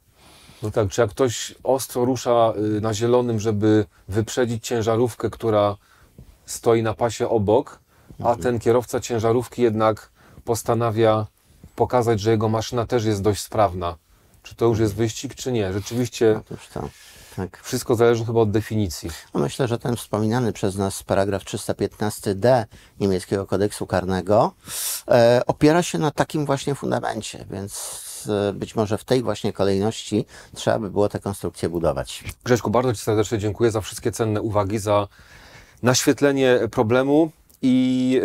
No tak, czy jak ktoś ostro rusza na zielonym, żeby wyprzedzić ciężarówkę, która stoi na pasie obok, a ten kierowca ciężarówki jednak postanawia pokazać, że jego maszyna też jest dość sprawna. Czy to już jest wyścig, czy nie? Rzeczywiście tak. Wszystko zależy chyba od definicji. No myślę, że ten wspominany przez nas paragraf 315d niemieckiego kodeksu karnego opiera się na takim właśnie fundamencie, więc być może w tej właśnie kolejności trzeba by było tę konstrukcję budować. Grześku, bardzo Ci serdecznie dziękuję za wszystkie cenne uwagi, za naświetlenie problemu. I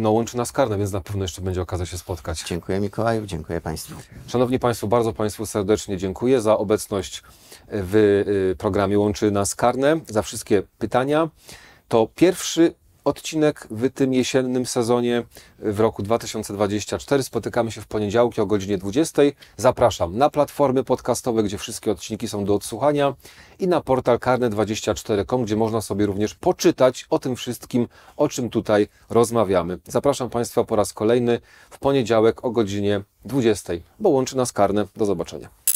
no, łączy nas karne, więc na pewno jeszcze będzie okazja się spotkać. Dziękuję Mikołaju, dziękuję Państwu. Szanowni Państwo, bardzo Państwu serdecznie dziękuję za obecność w programie Łączy nas karne, za wszystkie pytania. To pierwszy odcinek w tym jesiennym sezonie w roku 2024. Spotykamy się w poniedziałki o godzinie 20. Zapraszam na platformy podcastowe, gdzie wszystkie odcinki są do odsłuchania i na portal karne24.com, gdzie można sobie również poczytać o tym wszystkim, o czym tutaj rozmawiamy. Zapraszam Państwa po raz kolejny w poniedziałek o godzinie 20, bo łączy nas karne. Do zobaczenia.